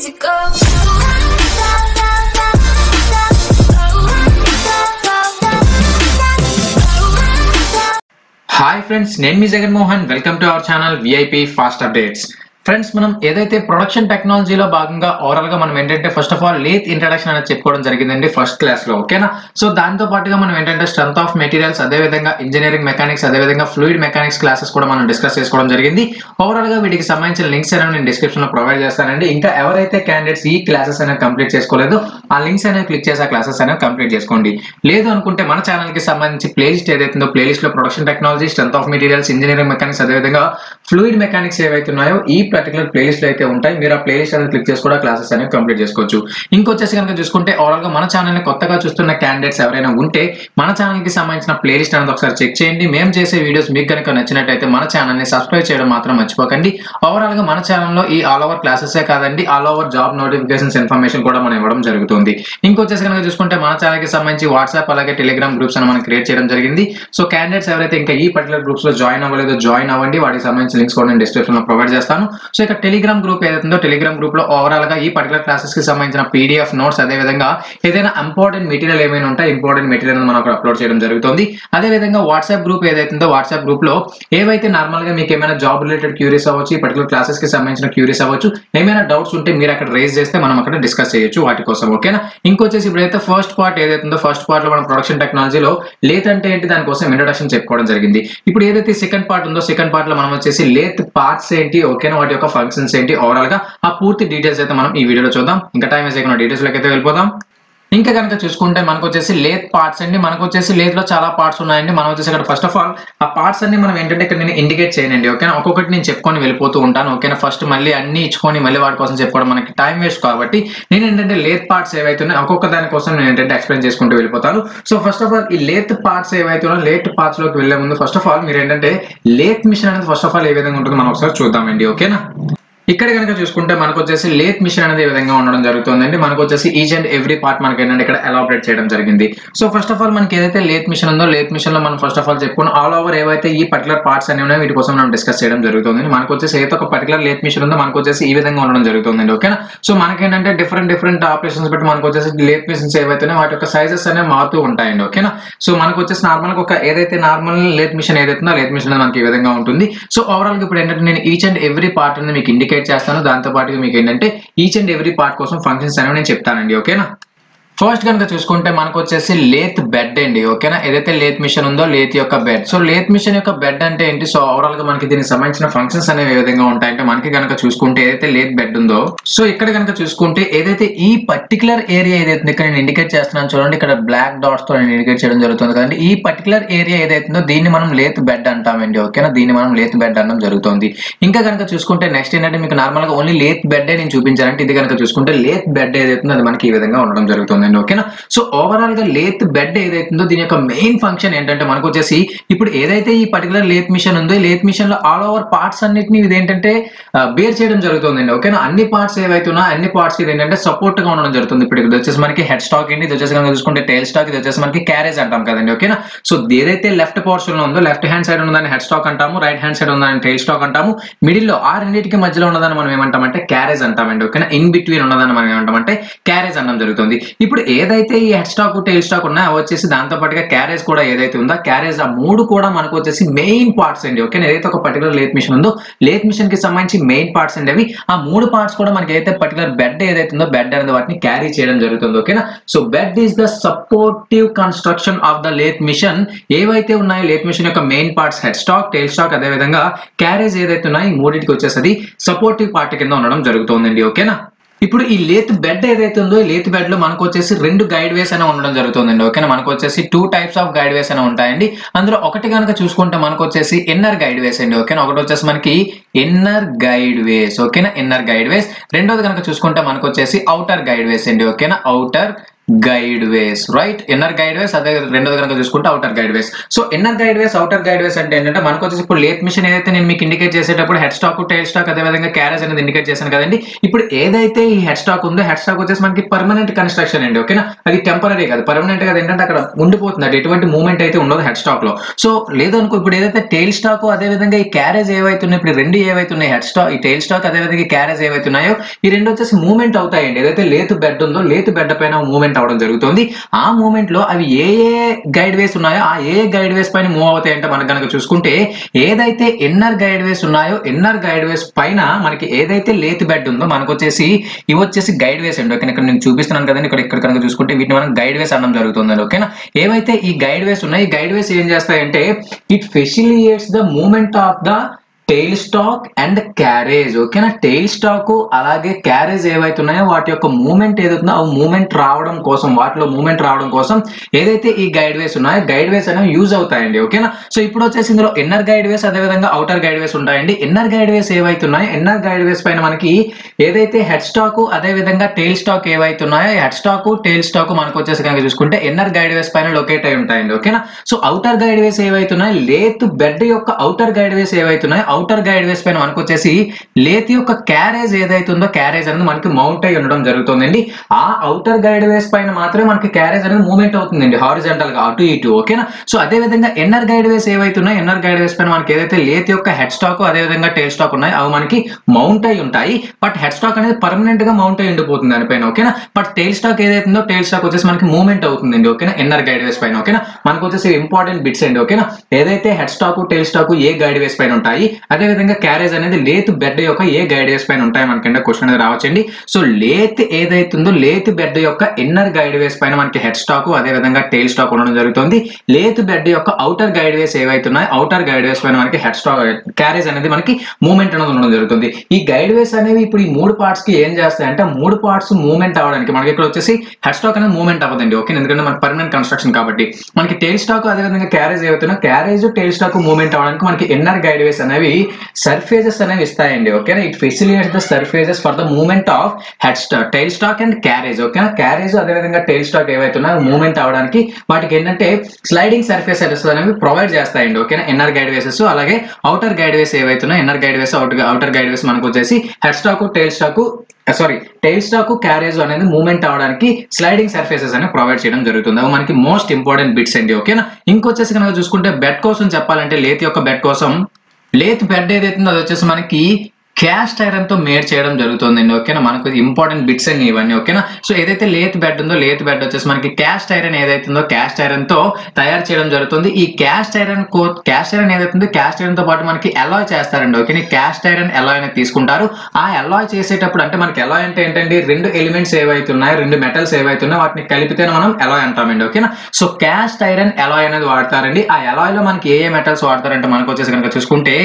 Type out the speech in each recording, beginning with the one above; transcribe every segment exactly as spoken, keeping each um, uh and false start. physical. Hi friends, నేను మీ Ajay Mohan. Welcome to our channel VIP fast updates. Friends, మనం ఏదైతే ప్రొడక్షన్ టెక్నాలజీలో భాగంగా ఓవరాల్ గా మనం ఏంటంటే first of all lathe introduction అనేది చెప్పుకోవడం జరిగిందండి ఫస్ట్ క్లాస్ లో, ఓకేనా. సో దాంతో పాటుగా మనం ఏంటంటే స్ట్రెంగ్త్ ఆఫ్ మెటీరియల్స్, అదేవిధంగా ఇంజనీరింగ్ మెకానిక్స్, అదేవిధంగా ఫ్లూయిడ్ మెకానిక్స్ క్లాసెస్ కూడా మనం డిస్కస్ చేసుకోవడం జరిగింది. ఓవరాల్ గా వీటికి సంబంధించిన లింక్స్ అనేవి నేను డిస్క్రిప్షన్ లో ప్రొవైడ్ చేస్తానండి. ఇంకా ఎవరైతే క్యాండిడేట్స్ ఈ క్లాసెస్ అనేవి కంప్లీట్ చేసుకోలేదు, ఆ లింక్స్ అనేవి క్లిక్ చేసి ఆ క్లాసెస్ అనేవి కంప్లీట్ చేసుకోండి. లేదు అనుకుంటే మన ఛానల్ కి సంబంధించి ప్లేలిస్ట్ ఏదైతుందో ప్లేలిస్ట్ లో production technology, strength of materials, engineering mechanics, అదేవిధంగా ఫ్లూయిడ్ మెకానిక్స్ ఏవైతున్నాయో ఈ పర్టికులర్ ప్లేలిస్ట్ అయితే ఉంటాయి. మీరు ఆ ప్లేలిస్ట్ అనేది క్లిక్ చేసి కూడా క్లాసెస్ అనేవి కంప్లీట్ చేసుకోవచ్చు. ఇంకొచ్చేసి కనుక చూసుకుంటే ఓవరాల్ గా మన ఛానల్ కొత్తగా చూస్తున్న క్యాండిడేట్స్ ఎవరైనా ఉంటే మన ఛానల్ కి సంబంధించిన ప్లేలిస్ట్ అనేది ఒకసారి చెక్ చేయండి. మేము చేసే వీడియోస్ మీకు కనుక నచ్చినట్టయితే మన ఛానల్ ని సబ్స్క్రైబ్ చేయడం మాత్రం మర్చిపోకండి. ఓవరాల్ గా మన ఛానల్లో ఈ ఆల్ ఓవర్ క్లాసెస్ కాదండి, all over job notifications information కూడా మనం ఇవ్వడం జరుగుతుంది. ఇంకొచ్చేసి కనుక చూసుకుంటే మన ఛానల్ కి సంబంధించి వాట్సాప్ అలాగే టెలిగ్రామ్ గ్రూప్స్ అని మనం క్రియేట్ చేయడం జరిగింది. సో క్యాండిడేట్స్ ఎవరైతే ఇంకా ఈ పర్టికులర్ గ్రూప్స్ లో జాయిన్ అవ్వలేదో జాయిన్ అవ్వండి. వాటికి సంబంధించిన లింక్స్ కూడా నేను డిస్క్రిప్షన్ లో ప్రొవైడ్ చేస్తాను. సో ఇక టెలిగ్రామ్ గ్రూప్ ఏదైతుందో టెలిగ్రామ్ గ్రూప్ లో ఓవరాల్ గా ఈ పర్టికులర్ క్లాసెస్ కి సంబంధించిన పీడిఎఫ్ నోట్స్, అదేవిధంగా ఏదైనా ఇంపార్టెంట్ మెటీరియల్ ఏమైనా ఉంటాయి ఇంపార్టెంట్ మెటీరియల్ మనం అక్కడ అప్లోడ్ చేయడం జరుగుతుంది. అదేవిధంగా వాట్సాప్ గ్రూప్ ఏదైతుందో వాట్సాప్ గ్రూప్ లో ఏవైతే నార్మల్ గా మీకు ఏమైనా జాబ్ రిలేటెడ్ క్యూరీస్ అవ్వచ్చు, ఈ పర్టికులర్ క్లాసెస్ కి సంబంధించిన క్యూరీస్ అవ్వచ్చు, ఏమైనా డౌట్స్ ఉంటే మీరు అక్కడ రేజ్ చేస్తే మనం అక్కడ డిస్కస్ చేయొచ్చు వాటి కోసం, ఓకేనా. ఇంకొచ్చేసి ఇప్పుడైతే ఫస్ట్ పార్ట్ ఏదైతుందో ఫస్ట్ పార్ట్ లో మనం ప్రొడక్షన్ టెక్నాలజీలో లేత్ అంటే ఏంటి దానికోసం ఇంట్రడక్షన్ చెప్పుకోవడం జరిగింది. ఇప్పుడు ఏదైతే సెకండ్ పార్ట్ ఉందో సెకండ్ పార్ట్ లో మనం వచ్చేసి లేత్ పార్ట్స్ ఏంటి, ఓకేనా, వాటి యొక్క ఫంక్షన్స్ ఏంటి, ఓవరాల్ గా ఆ పూర్తి డీటెయిల్స్ అయితే మనం ఈ వీడియోలో చూద్దాం. ఇంకా టైం వేస్ట్ చేయకుండా డీటెయిల్స్ లోకి అయితే వెళ్ళిపోదాం. ఇంకా కనుక చూసుకుంటే మనకు వచ్చేసి లేత్ పార్ట్స్ అండి. మనకు వచ్చేసి లేత్ లో చాలా పార్ట్స్ ఉన్నాయండి. మనం వచ్చేసి ఇక్కడ ఫస్ట్ ఆఫ్ ఆల్ ఆ పార్ట్స్ అన్ని మనం ఏంటంటే ఇక్కడ నేను ఇండికేట్ చేయనండి, ఓకేనా. ఒక్కొక్కటి నేను చెప్పుకొని వెళ్ళిపోతూ ఉంటాను, ఓకేనా. ఫస్ట్ మళ్ళీ అన్ని ఇచ్చుకొని మళ్ళీ వాటి కోసం చెప్పుకోవడం మనకి టైం వేస్ట్ కాబట్టి నేను ఏంటంటే లేత్ పార్ట్స్ ఏవైతున్నాయి ఒక్కొక్క దానికోసం నేను ఏంటంటే ఎక్స్ప్లెయిన్ చేసుకుంటూ వెళ్ళిపోతాను. సో ఫస్ట్ ఆఫ్ ఆల్ ఈ లేత్ పార్ట్స్ ఏవైతున్నా లేత్ పార్ట్స్ లోకి వెళ్లే ముందు ఫస్ట్ ఆఫ్ ఆల్ మీరు ఏంటంటే లేత్ మిషన్ అనేది ఫస్ట్ ఆఫ్ ఆల్ ఏ విధంగా ఉంటుందో మనం ఒకసారి చూద్దామండి, ఓకేనా. ఇక్కడ కనుక చూసుకుంటే మనకు వచ్చేసి లేత్ మిషన్ అనేది ఈ విధంగా ఉండడం జరుగుతుందండి. మనకు వచ్చేసి ఈచ్ అండ్ ఎవ్రీ పార్ట్ మనకి ఏంటంటే ఇక్కడ ఎలాబరేట్ చేయడం జరిగింది. సో ఫస్ట్ ఆఫ్ ఆల్ మనకి ఏదైతే లేత్ మిషన్ ఉందో లేత్ మిషన్ లో మనం ఫస్ట్ ఆఫ్ ఆల్ చెప్పుకున్న ఆల్ ఓవర్ ఏవైతే ఈ పర్టికులర్ పార్ట్స్ అనేవి వీటి కోసం మనం డిస్కస్ చేయడం జరుగుతుంది. మనకు వచ్చేసి ఏదైతే ఒక పర్టికులర్ లేత్ మిషన్ ఉందో మనకు వచ్చేసి ఈ విధంగా ఉండడం జరుగుతుందండి, ఓకేనా. సో మనకేంటంటే డిఫరెంట్ డిఫరెంట్ ఆపరేషన్స్ బట్టి మనకు వచ్చేసి లేత్ మిషన్స్ ఏవైతే వాటి యొక్క సైజెస్ అనేవి మారుతూ ఉంటాయండి, ఓకేనా. సో మనకు వచ్చేసి నార్మల్ గా ఒక ఏదైతే నార్మల్ లేత్ మిషన్ ఏదైతుందో లేత్ మిషన్ మనకి ఈ విధంగా ఉంటుంది. సో ఓవరాల్ గా ఇప్పుడు ఏంటంటే నేను ఈచ్ అండ్ ఎవ్రీ పార్ట్ అనేది మీకు ఇండికేట్ చేస్తాను. దాంతో పాటు మీకు ఏంటంటే ఈచ్ అండ్ ఎవ్రీ పార్ట్ కోసం ఫంక్షన్స్ అనేవి నేను చెప్తానండి, ఓకేనా. ఫస్ట్ కనుక చూసుకుంటే మనకు వచ్చేసి లేత్ బెడ్ అండి, ఓకేనా. ఏదైతే లేత్ మిషన్ ఉందో లేత్ యొక్క బెడ్. సో లేత్ మిషన్ యొక్క బెడ్ అంటే ఏంటి, సో ఓవరాల్ గా మనకి దీనికి సంబంధించిన ఫంక్షన్స్ అనేవి ఏ విధంగా ఉంటాయంటే మనకి కనుక చూసుకుంటే ఏదైతే లేత్ బెడ్ ఉందో సో ఇక్కడ కనుక చూసుకుంటే ఏదైతే ఈ పర్టికులర్ ఏరియా ఏదైతే ఇక్కడ నేను ఇండికేట్ చేస్తున్నాను చూడండి, ఇక్కడ బ్లాక్ డాట్స్ తో నేను ఇండికేట్ చేయడం జరుగుతుంది కదండి. ఈ పర్టికులర్ ఏరియా ఏదైతుందో దీన్ని మనం లేత్ బెడ్ అంటామండి, ఓకేనా. దీన్ని మనం లేత్ బెడ్ అనడం జరుగుతుంది. ఇంకా కనుక చూసుకుంటే నెక్స్ట్ ఏంటంటే మీకు నార్మల్ గా ఓన్లీ లేత్ బెడ్ నేను చూపించానంటే ఇది కనుక చూసుకుంటే లేత్ బెడ్ ఏదైతుందో అది మనకి ఈ విధంగా ఉండడం జరుగుతుంది, ఓకేనా. సో ఓవరాల్ గా లేత్ బెడ్ ఏదైతుందో దీని యొక్క మెయిన్ ఫంక్షన్ ఏంటంటే మనకు వచ్చేసి ఇప్పుడు ఏదైతే ఈ పర్టికులర్ లేత్ మిషన్ ఉందో లేత్ మిషన్ లో ఆల్ ఓవర్ పార్ట్స్ అన్నిటిని ఇది ఏంటంటే బేర్ చేయడం జరుగుతుందండి, ఓకేనా. అన్ని పార్ట్స్ ఏవైతున్నా అన్ని పార్ట్స్ ఇది ఏంటంటే సపోర్ట్ గా ఉండడం జరుగుతుంది. ఇప్పుడు ఇది వచ్చేసి మనకి హెడ్ స్టాక్ ఏంటి, ఇది వచ్చేసి కనుక చూసుకుంటే టైల్ స్టాక్, ఇది వచ్చేసి మనకి క్యారేజ్ అంటాం కదండి, ఓకేనా. సో ఏదైతే లెఫ్ట్ పోర్షన్ ఉందో లెఫ్ట్ హ్యాండ్ సైడ్ ఉన్నదాన్ని హెడ్ స్టాక్ అంటాము, రైట్ హ్యాండ్ సైడ్ ఉన్నదాన్ని టైల్ స్టాక్ అంటాము, మిడిల్ లో ఆ రెండింటికి మధ్యలో ఉన్నదాన్ని మనం ఏమంటామంటే క్యారేజ్ అంటామండి, ఓకేనా. ఇన్ బిట్వీన్ ఉన్నదాన్ని మనం ఏమంటామంటే క్యారేజ్ అనడం జరుగుతుంది. ఇప్పుడు ఏదైతే ఈ హెడ్ స్టాక్ టైల్ స్టాక్ ఉన్నాయో వచ్చేసి దాంతో పాటుగా క్యారేజ్ కూడా ఏదైతే ఉందో క్యారేజ్ ఆ మూడు కూడా మనకు వచ్చేసి మెయిన్ పార్ట్స్ అండి, ఓకే. ఏదైతే ఒక పర్టికులర్ లేత్ మిషన్ ఉందో లేత్ మిషన్ కి సంబంధించి మెయిన్ పార్ట్స్ అండి అవి. ఆ మూడు పార్ట్స్ కూడా మనకి అయితే పర్టికులర్ బెడ్ ఏదైతే ఉందో బెడ్ అనేది వాటిని క్యారీ చేయడం జరుగుతుంది, ఓకేనా. So bed is the supportive construction of the lathe machine. ఏవైతే ఉన్నాయో లేత్ మిషన్ యొక్క main parts head stock tail stock అదేవిధంగా క్యారేజ్ ఏదైతే ఉన్నాయో ఈ మూడింటికి వచ్చేసి సపోర్టివ్ పార్ట్ కింద ఉండడం జరుగుతుందండి, ఓకేనా. ఇప్పుడు ఈ లేత్ బెడ్ ఏదైతే ఉందో లేత్ బెడ్ లో మనకు వచ్చేసి రెండు గైడ్ వేస్ అనే ఉండడం జరుగుతుందండి, ఓకేనా. మనకు వచ్చేసి two types of guide ways అనే ఉంటాయండి. అందులో ఒకటి కనుక చూసుకుంటే మనకు వచ్చేసి ఇన్నర్ గైడ్ వేస్ అండి, ఓకేనా. ఒకటి వచ్చేసి మనకి ఇన్నర్ గైడ్ వేస్, ఓకేనా, ఇన్నర్ గైడ్ వేస్. రెండోది కనుక చూసుకుంటే మనకు వచ్చేసి అవుటర్ గైడ్ వేస్ అండి, ఓకేనా, outer guideways, right? Inner guideways అదే రెండోది గనుక చూసుకుంటే outer guideways. So inner guideways, outer guideways అంటే ఏంటంటే మనకు వచ్చేసి ఇప్పుడు లేత్ మిషన్ ఏదైతే నేను మీకు ఇండికేట్ చేసేటప్పుడు హెడ్ స్టాక్, టైల్ స్టాక్, అదే విధంగా క్యారేజ్ అనేది ఇండికేట్ చేశాను కదండి. ఇప్పుడు ఏదైతే ఈ హెడ్ స్టాక్ ఉందో, హెడ్ స్టాక్ వచ్చేసి మనకి పర్మనెంట్ కన్స్ట్రక్షన్ అండి, ఓకేనా. అది టెంపరీ కాదు, పర్మనెంట్ కాదు, ఏంటంటే అక్కడ ఉండిపోతుంది, ఎటువంటి మూవ్మెంట్ అయితే ఉండదు హెడ్ స్టాక్ లో. సో లేదనుకో ఇప్పుడు ఏదైతే టైల్ స్టాక్ అదే విధంగా ఈ క్యారేజ్ ఏవైతే ఉన్నాయి, ఇప్పుడు రెండు ఏవైతే ఉన్నాయి, హెడ్ స్టాక్, ఈ టైల్ స్టాక్ అదే విధంగా క్యారేజ్ ఏవైతే ఉన్నాయో, ఈ రెండు వచ్చేసి మూవ్మెంట్ అవుతాయండి. ఏదైతే లేత్ బెడ్ ఉందో లేత్ బెడ్ పైన మూవ్మెంట్ అవడం జరుగుతుంది. ఆ మూమెంట్ లో అవి ఏ ఏ గైడ్ వేస్ ఉన్నాయో ఆ ఏ గైడ్ వేస్ పైన మూవ్ అవుతాయంటే మనం కనుక చూసుకుంటే ఏదైతే ఇన్నర్ గైడ్ వేస్ ఉన్నాయో ఇన్నర్ గైడ్ వేస్ పైన మనకి ఏదైతే లేత్ బెడ్ ఉందో మనకు వచ్చేసి ఇవి వచ్చేసి గైడ్ వేస్ అండి, ఓకేనా. ఇక్కడ నేను చూపిస్తున్నాను కదండి, ఇక్కడ ఇక్కడ కనుక చూసుకుంటే వీటిని మనం గైడ్ వేస్ అనడం జరుగుతుంది, ఓకేనా. ఏవైతే ఈ గైడ్ వేస్ ఉన్నాయి, ఈ గైడ్ వేస్ ఏం చేస్తాయంటే it facilitates the movement of the tail stock and carriage, ఓకేనా. టైల్ స్టాక్ అలాగే క్యారేజ్ ఏవైతే ఉన్నాయో వాటి యొక్క మూవ్మెంట్ ఏదైతుందో ఆ మూవ్మెంట్ రావడం కోసం, వాటిలో మూవ్మెంట్ రావడం కోసం ఏదైతే ఈ గైడ్ వేస్ ఉన్నాయో గైడ్ వేస్ అనేవి యూజ్ అవుతాయండి, ఓకేనా. సో ఇప్పుడు వచ్చేసి ఇందులో ఇన్నర్ గైడ్ వేస్ అదేవిధంగా అవుటర్ గైడ్ వేస్ ఉంటాయండి. ఇన్నర్ గైడ్ వేస్ ఏవైతే ఉన్నాయో ఇన్నర్ గైడ్ వేస్ పైన మనకి ఏదైతే హెడ్ స్టాక్ అదేవిధంగా టైల్ స్టాక్ ఏవైతే ఉన్నాయో హెడ్ స్టాక్ టైల్ స్టాక్ మనకు వచ్చేసి కనుక చూసుకుంటే ఇన్నర్ గైడ్ వేస్ పైన లొకేట్ అయి ఉంటాయండి, ఓకేనా. సో అవుటర్ గైడ్ వేస్ ఏవైతే ఉన్నాయో లేత్ బెడ్ యొక్క అవుటర్ గైడ్ వేస్ ఏవైతే ఉన్నాయో అవుటర్ గైడ్ వేస్ పైన మనకు వచ్చేసి లేత్ యొక్క క్యారేజ్ ఏదైతే ఉందో క్యారేజ్ అనేది మనకి మౌంట్ అయి ఉండడం జరుగుతుందండి. ఆ అవుటర్ గైడ్ వేస్ పైన మాత్రమే మనకి క్యారేజ్ అనేది మూవ్మెంట్ అవుతుందండి, హారిజంటల్ గా అటు ఇటు, ఓకేనా. సో అదే విధంగా ఇన్నర్ గైడ్ వేస్ ఏవైతే ఉన్నాయో ఇన్నర్ గైడ్ వేస్ పైన మనకి ఏదైతే లేత్ యొక్క హెడ్ స్టాక్ అదే విధంగా టైల్ స్టాక్ ఉన్నాయి అవి మనకి మౌంట్ అయి ఉంటాయి. బట్ హెడ్ స్టాక్ అనేది పర్మనెంట్ గా మౌంట్ అయి ఉండిపోతుంది దానిపైన, ఓకేనా. బట్ టైల్ స్టాక్ ఏదైతే ఉందో టైల్ స్టాక్ వచ్చేసి మనకి మూవ్మెంట్ అవుతుందండి, ఓకేనా, ఇన్నర్ గైడ్ వేస్ పైన, ఓకేనా. మనకు వచ్చేసి ఇంపార్టెంట్ బిట్స్ అండి, ఓకేనా. ఏదైతే హెడ్ స్టాక్ టైల్ స్టాక్ ఏ గైడ్ వేస్ పైన ఉంటాయి, అదే విధంగా క్యారేజ్ అనేది లేత్ బెడ్ యొక్క ఏ గైడ్ వేస్ పైన ఉంటాయి మనకంటే క్వశ్చన్ అనేది రావచ్చండి. సో లేత్ ఏదైతుందో లేత్ బెడ్ యొక్క ఇన్నర్ గైడ్ వేస్ పైన మనకి హెడ్ స్టాక్ అదే విధంగా టైల్ స్టాక్ ఉండడం జరుగుతుంది. లేత్ బెడ్ యొక్క అవుటర్ గైడ్ వేస్ ఏవైతున్నాయో అవుటర్ గైడ్ వేస్ పైన మనకి హెడ్ స్టాక్ క్యారేజ్ అనేది మనకి మూవ్మెంట్ అనేది ఉండడం జరుగుతుంది. ఈ గైడ్ వేస్ అనేవి ఇప్పుడు ఈ మూడు పార్ట్స్ కి ఏం చేస్తాయంటే మూడు పార్ట్స్ మూవ్మెంట్ అవ్వడానికి మనకి ఇక్కడ వచ్చేసి హెడ్ స్టాక్ అనేది మూవ్మెంట్ అవ్వదండి, ఓకే, ఎందుకంటే మనకి పర్మనెంట్ కన్స్ట్రక్షన్ కాబట్టి. మనకి టైల్ స్టాక్ అదే విధంగా క్యారేజ్ ఏవైతున్నా క్యారేజ్ టైల్ స్టాక్ మూవ్మెంట్ అవ్వడానికి మనకి ఇన్నర్ గైడ్ వేస్ అనేవి సర్ఫేజెస్ అనేవి ఇస్తాయండి, ఓకేనా. It facilitates the surfaces for the movement of head stock tail stock and carriage, ఓకేనా. క్యారేజ్ అదేవిధంగా టైల్ స్టాక్ ఏవైతున్నా మూవ్మెంట్ అవడానికి వాటికి ఏంటంటే స్లైడింగ్ సర్ఫేస్ అనేవి ప్రొవైడ్ చేస్తాయండి, ఓకేనా. ఇన్నర్ గైడ్ వేసెస్ అలాగే అవుటర్ గైడ్ వేస్ ఏవైతున్నా inner guide ways out outer guide ways మనకు వచ్చేసి head stock tail stock sorry tail stock carriage అనేది మూవ్మెంట్ అవడానికి స్లైడింగ్ సర్ఫేసెస్ అనేవి ప్రొవైడ్ చేయడం జరుగుతుంది. అవి మనకి మోస్ట్ ఇంపార్టెంట్ బిట్స్ అండి, ఓకేనా. ఇంకొచ్చేసి కనుక చూసుకుంటే బెడ్ కోసం చెప్పాలంటే లేత్ యొక్క బెడ్ కోసం లేత్ బెడ్ ఏదైతుందో అది వచ్చేసి మనకి క్యాస్ట్ ఐరన్ తో మేడ్ చేయడం జరుగుతుందండి, ఓకేనా. మనకు ఇంపార్టెంట్ బిట్స్ అండి ఇవన్నీ, ఓకేనా. సో ఏదైతే లేత్ బెడ్ ఉందో లేత్ బెడ్ వచ్చేసి మనకి క్యాస్ట్ ఐరన్ ఏదైతుందో క్యాస్ట్ ఐరన్ తో తయారు చేయడం జరుగుతుంది. ఈ క్యాస్ట్ ఐరన్ కో క్యాస్ట్ ఐరన్ ఏదైతుందో క్యాస్ట్ ఐరన్ తో పాటు మనకి ఎలాయ్ చేస్తారండి, ఓకేనా. క్యాస్ట్ ఐరన్ ఎలాయ్ అనేది తీసుకుంటారు. ఆ ఎలాయ్ చేసేటప్పుడు అంటే మనకి ఎలాయ్ అంటే ఏంటండి, రెండు ఎలిమెంట్స్ ఏవైతే ఉన్నాయో రెండు మెటల్స్ ఏవైతే ఉన్నాయో వాటిని కలిపితేనే మనం ఎలాయ్ అంటామండి, ఓకేనా. సో క్యాస్ట్ ఐరన్ ఎలాయ్ అనేది వాడతారండి. ఆ ఎలాయ్ లో మనకి ఏ ఏ మెటల్స్ వాడతారంటే మనకు వచ్చేసి కనుక చూసుకుంటే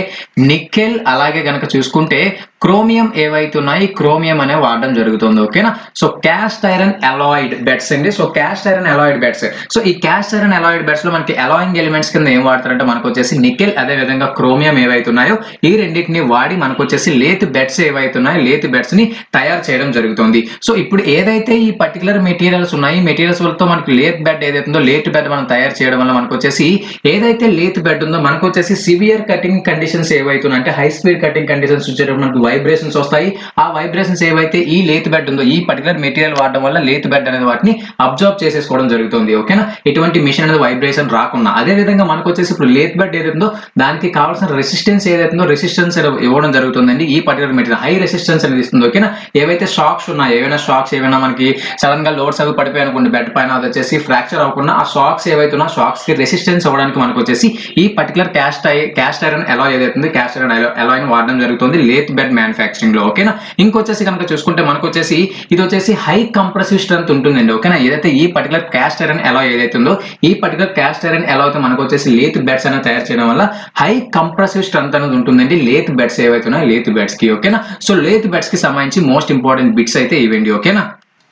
నికెల్ అలాగే కనుక చూసుకుంటే క్రోమియం ఏవైతే ఉన్నాయి క్రోమియం అనే వాడడం జరుగుతుంది, ఓకేనా. So cast iron alloyed beds అండి. So cast iron alloyed beds so ఈ క్యాస్ట్ ఐరన్ అలాయిడ్ బెడ్స్ లో మనకి అలాయింగ్ ఎలిమెంట్స్ కింద ఏం వాడతారంటే మనకు వచ్చేసి నికెల్ అదే విధంగా క్రోమియం ఏవైతే ఉన్నాయో ఈ రెండింటిని వాడి మనకు వచ్చేసి లేత్ బెడ్స్ ఏవైతే ఉన్నాయో లేత్ బెడ్స్ ని తయారు చేయడం జరుగుతుంది. సో ఇప్పుడు ఏదైతే ఈ పర్టికులర్ మెటీరియల్స్ ఉన్నాయి మెటీరియల్స్ వల్ల మనకి లేత్ బెడ్ ఏదైతుందో లేత్ బెడ్ మనం తయారు చేయడం వల్ల మనకు వచ్చేసి ఏదైతే లేత్ బెడ్ ఉందో మనకు వచ్చేసి సివియర్ కటింగ్ కండిషన్స్ ఏవైతున్నాయి అంటే హై స్పీడ్ కటింగ్ కండిషన్స్ మనకి వైబ్రేషన్స్ వస్తాయి. ఆ వైబ్రేషన్స్ ఏవైతే ఈ లేత్ బెడ్ ఉందో ఈ పర్టికులర్ మెటీరియల్ వాడడం వల్ల లేత్ బెడ్ అనేది వాటిని అబ్జర్వ్ చేసేసుకోవడం జరుగుతుంది, ఓకేనా. ఎటువంటి మిషన్ అనేది వైబ్రేషన్ రాకుండా అదే విధంగా మనకు వచ్చేసి ఇప్పుడు లేత్ బెడ్ ఏదైతుందో దానికి కావాల్సిన రెసిస్టెన్స్ ఏదైతుందో రెసిస్టెన్స్ ఇవ్వడం జరుగుతుందండి. ఈ పర్టికులర్ మెటీరియల్ హై రెసిస్టెన్స్ అనేది ఇస్తుంది, ఓకేనా. ఏవైతే షాక్స్ ఉన్నాయో ఏవైనా షాక్స్ ఏవైనా మనకి సడన్ గా లోడ్స్ అవి పడిపోయి అనుకోండి బెడ్ పైన అది వచ్చేసి ఫ్రాక్చర్ అవ్వకుండా ఆ షాక్స్ ఏవైతున్నా షాక్స్ కి రెసిస్టెన్స్ అవ్వడానికి మనకు వచ్చేసి ఈ particular cast cast iron alloy ఏదైతుందో క్యాస్ట్ ఐరన్ అలాయ్ వాడడం జరుగుతుంది లేత్ బెడ్ మ్యానుఫ్యాక్చరింగ్ లో, ఓకేనా. ఇంకొచ్చేసి కనుక చూసుకుంటే మనకు వచ్చేసి ఇది వచ్చేసి హై కంప్రెసివ్ స్ట్రెంత్ ఉంటుందండి, ఓకేనా. ఏదైతే ఈ పర్టికులర్ క్యాస్ట్ ఐరన్ అలాయ్ ఏదైతే ఉందో ఈ పర్టికులర్ క్యాస్ట్ ఐరన్ అలాయ్ తో మనకు వచ్చేసి లేత్ బెడ్స్ అనేది తయారు చేయడం వల్ల హై కంప్రెసివ్ స్ట్రెంత్ అనేది ఉంటుందండి లేత్ బెడ్స్ ఏవైతే ఉన్నాయో లేత్ బెడ్స్ కి, ఓకేనా. సో లేత్ బెడ్స్ కి సంబంధించి మోస్ట్ ఇంపార్టెంట్ బిట్స్ అయితే ఇవ్వండి, ఓకేనా.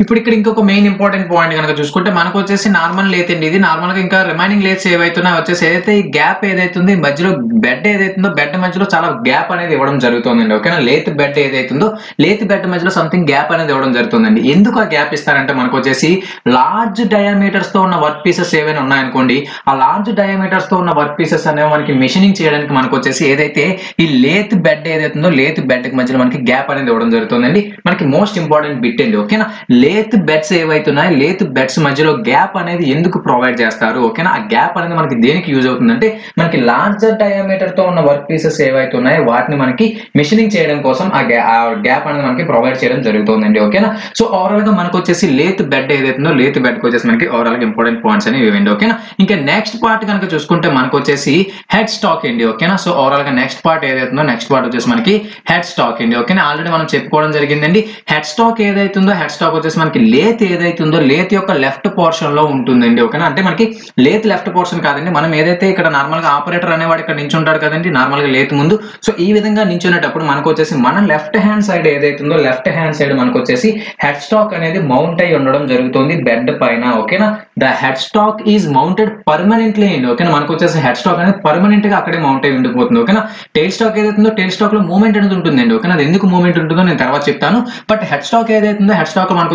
ఇప్పుడు ఇక్కడ ఇంకొక మెయిన్ ఇంపార్టెంట్ పాయింట్ కనుక చూసుకుంటే మనకు వచ్చేసి నార్మల్ లేత్ అండి. ఇది నార్మల్గా ఇంకా రిమైనింగ్ లేత్స్ ఏవైతున్నాయి వచ్చేసి ఏదైతే ఈ గ్యాప్ ఏదైతుందో మధ్యలో బెడ్ ఏదైతుందో బెడ్ మధ్యలో చాలా గ్యాప్ అనేది ఇవ్వడం జరుగుతుందండి. ఓకేనా, లేత్ బెడ్ ఏదైతుందో లేత్ బెడ్ మధ్యలో సంథింగ్ గ్యాప్ అనేది ఇవ్వడం జరుగుతుందండి. ఎందుకు ఆ గ్యాప్ ఇస్తారంటే మనకు వచ్చేసి లార్జ్ డయామీటర్స్ తో ఉన్న వర్క్ పీసెస్ ఏవైనా ఉన్నాయనుకోండి, ఆ లార్జ్ డయామీటర్స్ తో ఉన్న వర్క్ పీసెస్ అనేవి మనకి మెషినింగ్ చేయడానికి మనకు వచ్చేసి ఏదైతే ఈ లేత్ బెడ్ ఏదైతుందో లేత్ బెడ్ కి మధ్యలో మనకి గ్యాప్ అనేది ఇవ్వడం జరుగుతుందండి. మనకి మోస్ట్ ఇంపార్టెంట్ బిట్ అండి. ఓకేనా, లేత్ బెడ్స్ ఏవైతున్నాయి లేత్ బెడ్స్ మధ్యలో గ్యాప్ అనేది ఎందుకు ప్రొవైడ్ చేస్తారు? ఓకేనా, ఆ గ్యాప్ అనేది మనకి దేనికి యూజ్ అవుతుందంటే మనకి లార్జర్ డయామీటర్ తో ఉన్న వర్క్ పీసెస్ ఏవైతున్నాయి వాటిని మనకి మిషనింగ్ చేయడం కోసం ఆ గ్యాప్ అనేది మనకి ప్రొవైడ్ చేయడం జరుగుతుందండి. ఓకేనా, సో ఓవరాల్ గా మనకు వచ్చేసి లేత్ బెడ్ ఏదైతుందో లేత్ బెడ్ కి వచ్చేసి మనకి ఓవరాల్ గా ఇంపార్టెంట్ పాయింట్స్ అనేవి ఇవ్వండి. ఓకేనా, ఇంకా నెక్స్ట్ పార్ట్ కనుక చూసుకుంటే మనకు వచ్చేసి హెడ్ స్టాక్ అండి. ఓకేనా, సో ఓవరాల్ గా నెక్స్ట్ పార్ట్ ఏదైతుందో నెక్స్ట్ పార్ట్ వచ్చేసి మనకి హెడ్ స్టాక్ అండి. ఓకేనా, ఆల్రెడీ మనం చెప్పుకోవడం జరిగిందండి. హెడ్ స్టాక్ ఏదైతుందో హెడ్ స్టాక్ వచ్చేసి మనకి లేత్ ఏదైతుందో లేత్ యొక్క లెఫ్ట్ పోర్షన్ లో ఉంటుందండి. ఓకేనా, అంటే మనకి లేత్ లెఫ్ట్ పోర్షన్ కాదండి, మనం ఏదైతే ఇక్కడ నార్మల్ గా ఆపరేటర్ అనేవాడు ఇక్కడ నించి ఉంటాడు కదండి నార్మల్ గా లేత్ ముందు, సో ఈ విధంగా నించునేటప్పుడు మనకు వచ్చేసి మన లెఫ్ట్ హ్యాండ్ సైడ్ ఏదైతుందో లెఫ్ట్ హ్యాండ్ సైడ్ మనకు వచ్చేసి హెడ్ స్టాక్ అనేది మౌంట్ అయి ఉండడం జరుగుతుంది బెడ్ పైన. ఓకేనా, the head stock is mounted permanently అండి. ఓకేనా, మనకు వచ్చేసి హెడ్ స్టాక్ అనేది పర్మనెంట్ గా అక్కడే మౌంట్ అయి ఉండిపోతుంది. ఓకేనా, టెయిల్ స్టాక్ ఏదైతుందో టెయిల్ స్టాక్ లో మూవ్మెంట్ అనేది ఉంటుందండి. ఓకేనా, అది ఎందుకు మూవ్మెంట్ ఉంటుందో నేను తర్వాత చెప్తాను. బట్ హెడ్ స్టాక్ ఏదైతుందో హెడ్ స్టాక్ మనకు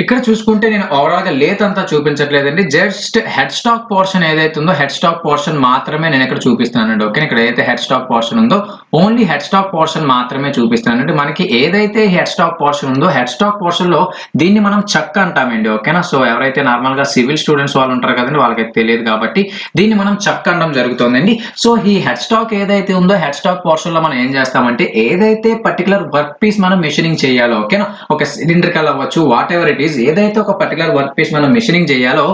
ఇక్కడ చూసుకుంటే నేను ఓవరాల్ గా లేత్ అంతా చూపించట్లేదండి, జస్ట్ హెడ్ స్టాక్ పోర్షన్ ఏదైతుందో హెడ్ స్టాక్ పోర్షన్ మాత్రమే నేను ఇక్కడ చూపిస్తున్నానండి. ఓకే, ఇక్కడ ఏదైతే హెడ్ స్టాక్ పోర్షన్ ఉందో ఓన్లీ హెడ్ స్టాక్ పోర్షన్ మాత్రమే చూపిస్తున్నానండి. మనకి ఏదైతే హెడ్ స్టాక్ పోర్షన్ ఉందో హెడ్ స్టాక్ పోర్షన్ లో దీన్ని మనం చక్ అంటామండి. ఓకేనా, సో ఎవరైతే నార్మల్ గా సివిల్ స్టూడెంట్స్ వాళ్ళు ఉంటారు కదండి వాళ్ళకైతే తెలియదు కాబట్టి దీన్ని మనం చక్ అనడం జరుగుతుందండి. సో ఈ హెడ్ స్టాక్ ఏదైతే ఉందో హెడ్ స్టాక్ పోర్షన్ లో మనం ఏం చేస్తామంటే ఏదైతే పర్టికులర్ వర్క్ పీస్ మనం మెషినింగ్ చేయాలో, ఓకేనా ఒక సిలిండ్రికల్ అవ్వచ్చు వాట్ ఎవర్ ఇట్ ఈస్, ఏదైతే ఒక పర్టికులర్ వర్క్ పీస్ మనం మెషినింగ్ చేయాలో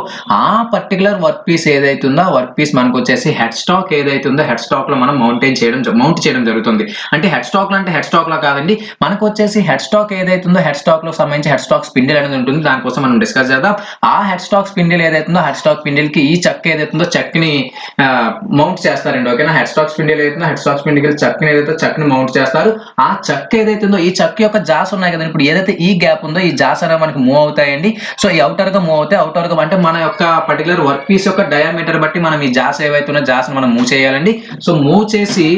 ఆ పర్టికులర్ వర్క్ పీస్ ఏదైతుందో ఆ వర్క్ పీస్ మనకు వచ్చేసి హెడ్ స్టాక్ ఏదైతుందో హెడ్ స్టాక్ లో మనం మౌంటైన్ చేయడం మౌంట్ చేయడం జరుగుతుంది. అంటే హెడ్ స్టాక్ లో అంటే హెడ్ స్టాక్ లో కాదండి, మనకు వచ్చేసి హెడ్ స్టాక్ ఏదైతుందో హెడ్ స్టాక్ లో సంబంధించి హెడ్ స్టాక్ స్పిండిల్ అనేది ఉంటుంది, దానికోసం మనం డిస్కస్ చేద్దాం. ఆ హెడ్ స్టాక్ స్పిండిల్ ఏదైతుందో హెడ్ స్టాక్ స్పిండిల్ కి ఈ చెక్ ఏదైతుందో చెక్ ని మౌంట్ చేస్తారండి. ఓకేనా, హెడ్ స్టాక్ స్పిండిల్ ఏదైతుందో హెడ్ స్టాక్ స్పిండిల్ చెక్ ని ఏదైతే చెక్ ని మౌంట్ చేస్తారు. ఆ చెక్ ఏదైతుందో ఈ చెక్ యొక్క జాస్ ఉన్నాయి కదండి, ఇప్పుడు ఏదైతే ఈ గ్యాప్ ఉందో ఈ జాస్ అనేది మనకి మూవ్ అవుతాయండి. సో ఈ అవుటర్ గా మూవ్ అవుతాయి, అవుటర్ గా అంటే మన యొక్క పర్టికులర్ వర్క్ పీస్ యొక్క డయామీటర్ బట్టి మనం ఈ జాస్ ఏవైతున్నా జాస్ మనం మూవ్ చేయాలండి. సో మూవ్ చేసి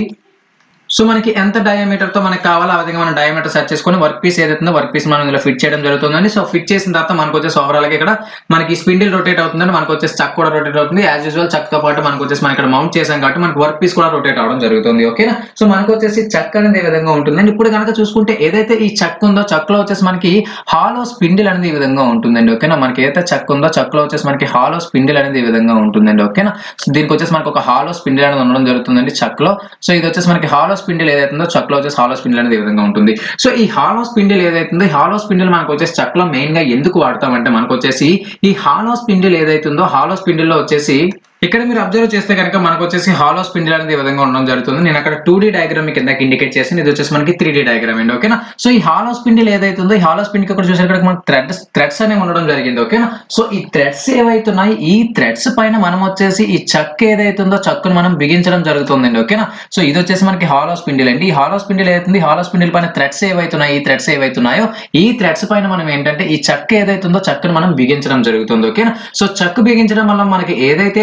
సో మనకి ఎంత డయామీటర్ తో మనకి కావాలో ఆ విధంగా మనం డయామీటర్ సెట్ చేసుకుని వర్క్ పీస్ ఏదైతుందో వర్క్ పీస్ మనం ఇందులో ఫిట్ చేయడం జరుగుతుందండి. సో ఫిట్ చేసిన తర్వాత మనకు వచ్చేసి ఓవరాల్ గా ఇక్కడ మనకి స్పిండిల్ రొటేట్ అవుతుందండి, మనకు వచ్చేసి చక్ కూడా రొటేట్ అవుతుంది. యాజ్ యూజువల్ చక్ తో పాటు మనకు వచ్చేసి మనం ఇక్కడ మౌంట్ చేసాం కాబట్టి మనకి వర్క్ పీస్ కూడా రొటేట్ అవడం జరుగుతుంది. ఓకేనా, సో మనకు వచ్చేసి చక్ అనేది ఈ విధంగా ఉంటుందండి. ఇప్పుడు కనుక చూసుకుంటే ఏదైతే ఈ చక్ ఉందో చక్ లో వచ్చేసి మనకి హాలో స్పిండిల్ అనేది ఈ విధంగా ఉంటుందండి. ఓకేనా, మనకి ఏదైతే చక్ ఉందో చక్ లో వచ్చేసి మనకి హాలో స్పిండిల్ అనేది ఈ విధంగా ఉంటుందండి. ఓకేనా, దీనికి వచ్చేసి మనకి ఒక హాలో స్పిండిల్ అనేది ఉండడం జరుగుతుందండి చక్ లో. సో ఇది వచ్చేసి మనకి హాలో స్పిండిల్ ఏదైతుందో చక్ లో వచ్చేసి హాలో స్పిండిల్ అనేది ఈ విధంగా ఉంటుంది. సో ఈ హాలో స్పిండిల్ ఏదైతుందో ఈ హాలో స్పిండిల్ మనకు వచ్చేసి చక్ లో మెయిన్ గా ఎందుకు వాడతామంటే మనకు వచ్చేసి ఈ హాలో స్పిండిల్ ఏదైతుందో హాలో స్పిండిల్ లో వచ్చేసి ఇక్కడ మీరు అబ్జర్వ్ చేస్తే కనుక మనకు వచ్చేసి హాలో స్పిండిల్ అనేది ఈ విధంగా ఉండడం జరుగుతుంది. నేను అక్కడ టూ డీ డయాగ్రామ్ కింద ఇండికేట్ చేసి ఇది వచ్చేసి మనకి త్రీ డీ డయాగ్రామ్ అండి. ఓకేనా, సో ఈ హాలో స్పిండిల్ ఏదైతుందో ఈ హాలో స్పిండిల్ ఇక్కడ చూసిన ఇక్కడ మనకి థ్రెడ్స్ థ్రెడ్స్ అనేవి ఉండడం జరిగింది. ఓకేనా, సో ఈ థ్రెడ్స్ ఏవైతున్నాయి ఈ థ్రెడ్స్ పైన మనం వచ్చేసి ఈ చక్ ఏదైతుందో చక్ను మనం బిగించడం జరుగుతుందండి. ఓకేనా, సో ఇది వచ్చేసి మనకి హాలో స్పిండిల్ అండి. ఈ హాలో స్పిండిల్ ఏదైతుంది హాలో స్పిండిల్ పైన థ్రెడ్స్ ఏవైతున్నాయి ఈ థ్రెడ్స్ ఏవైతున్నాయో ఈ థ్రెడ్స్ పైన మనం ఏంటంటే ఈ చక్ ఏదైతుందో చక్ను మనం బిగించడం జరుగుతుంది. ఓకేనా, సో చక్ బిగించడం వల్ల మనకి ఏదైతే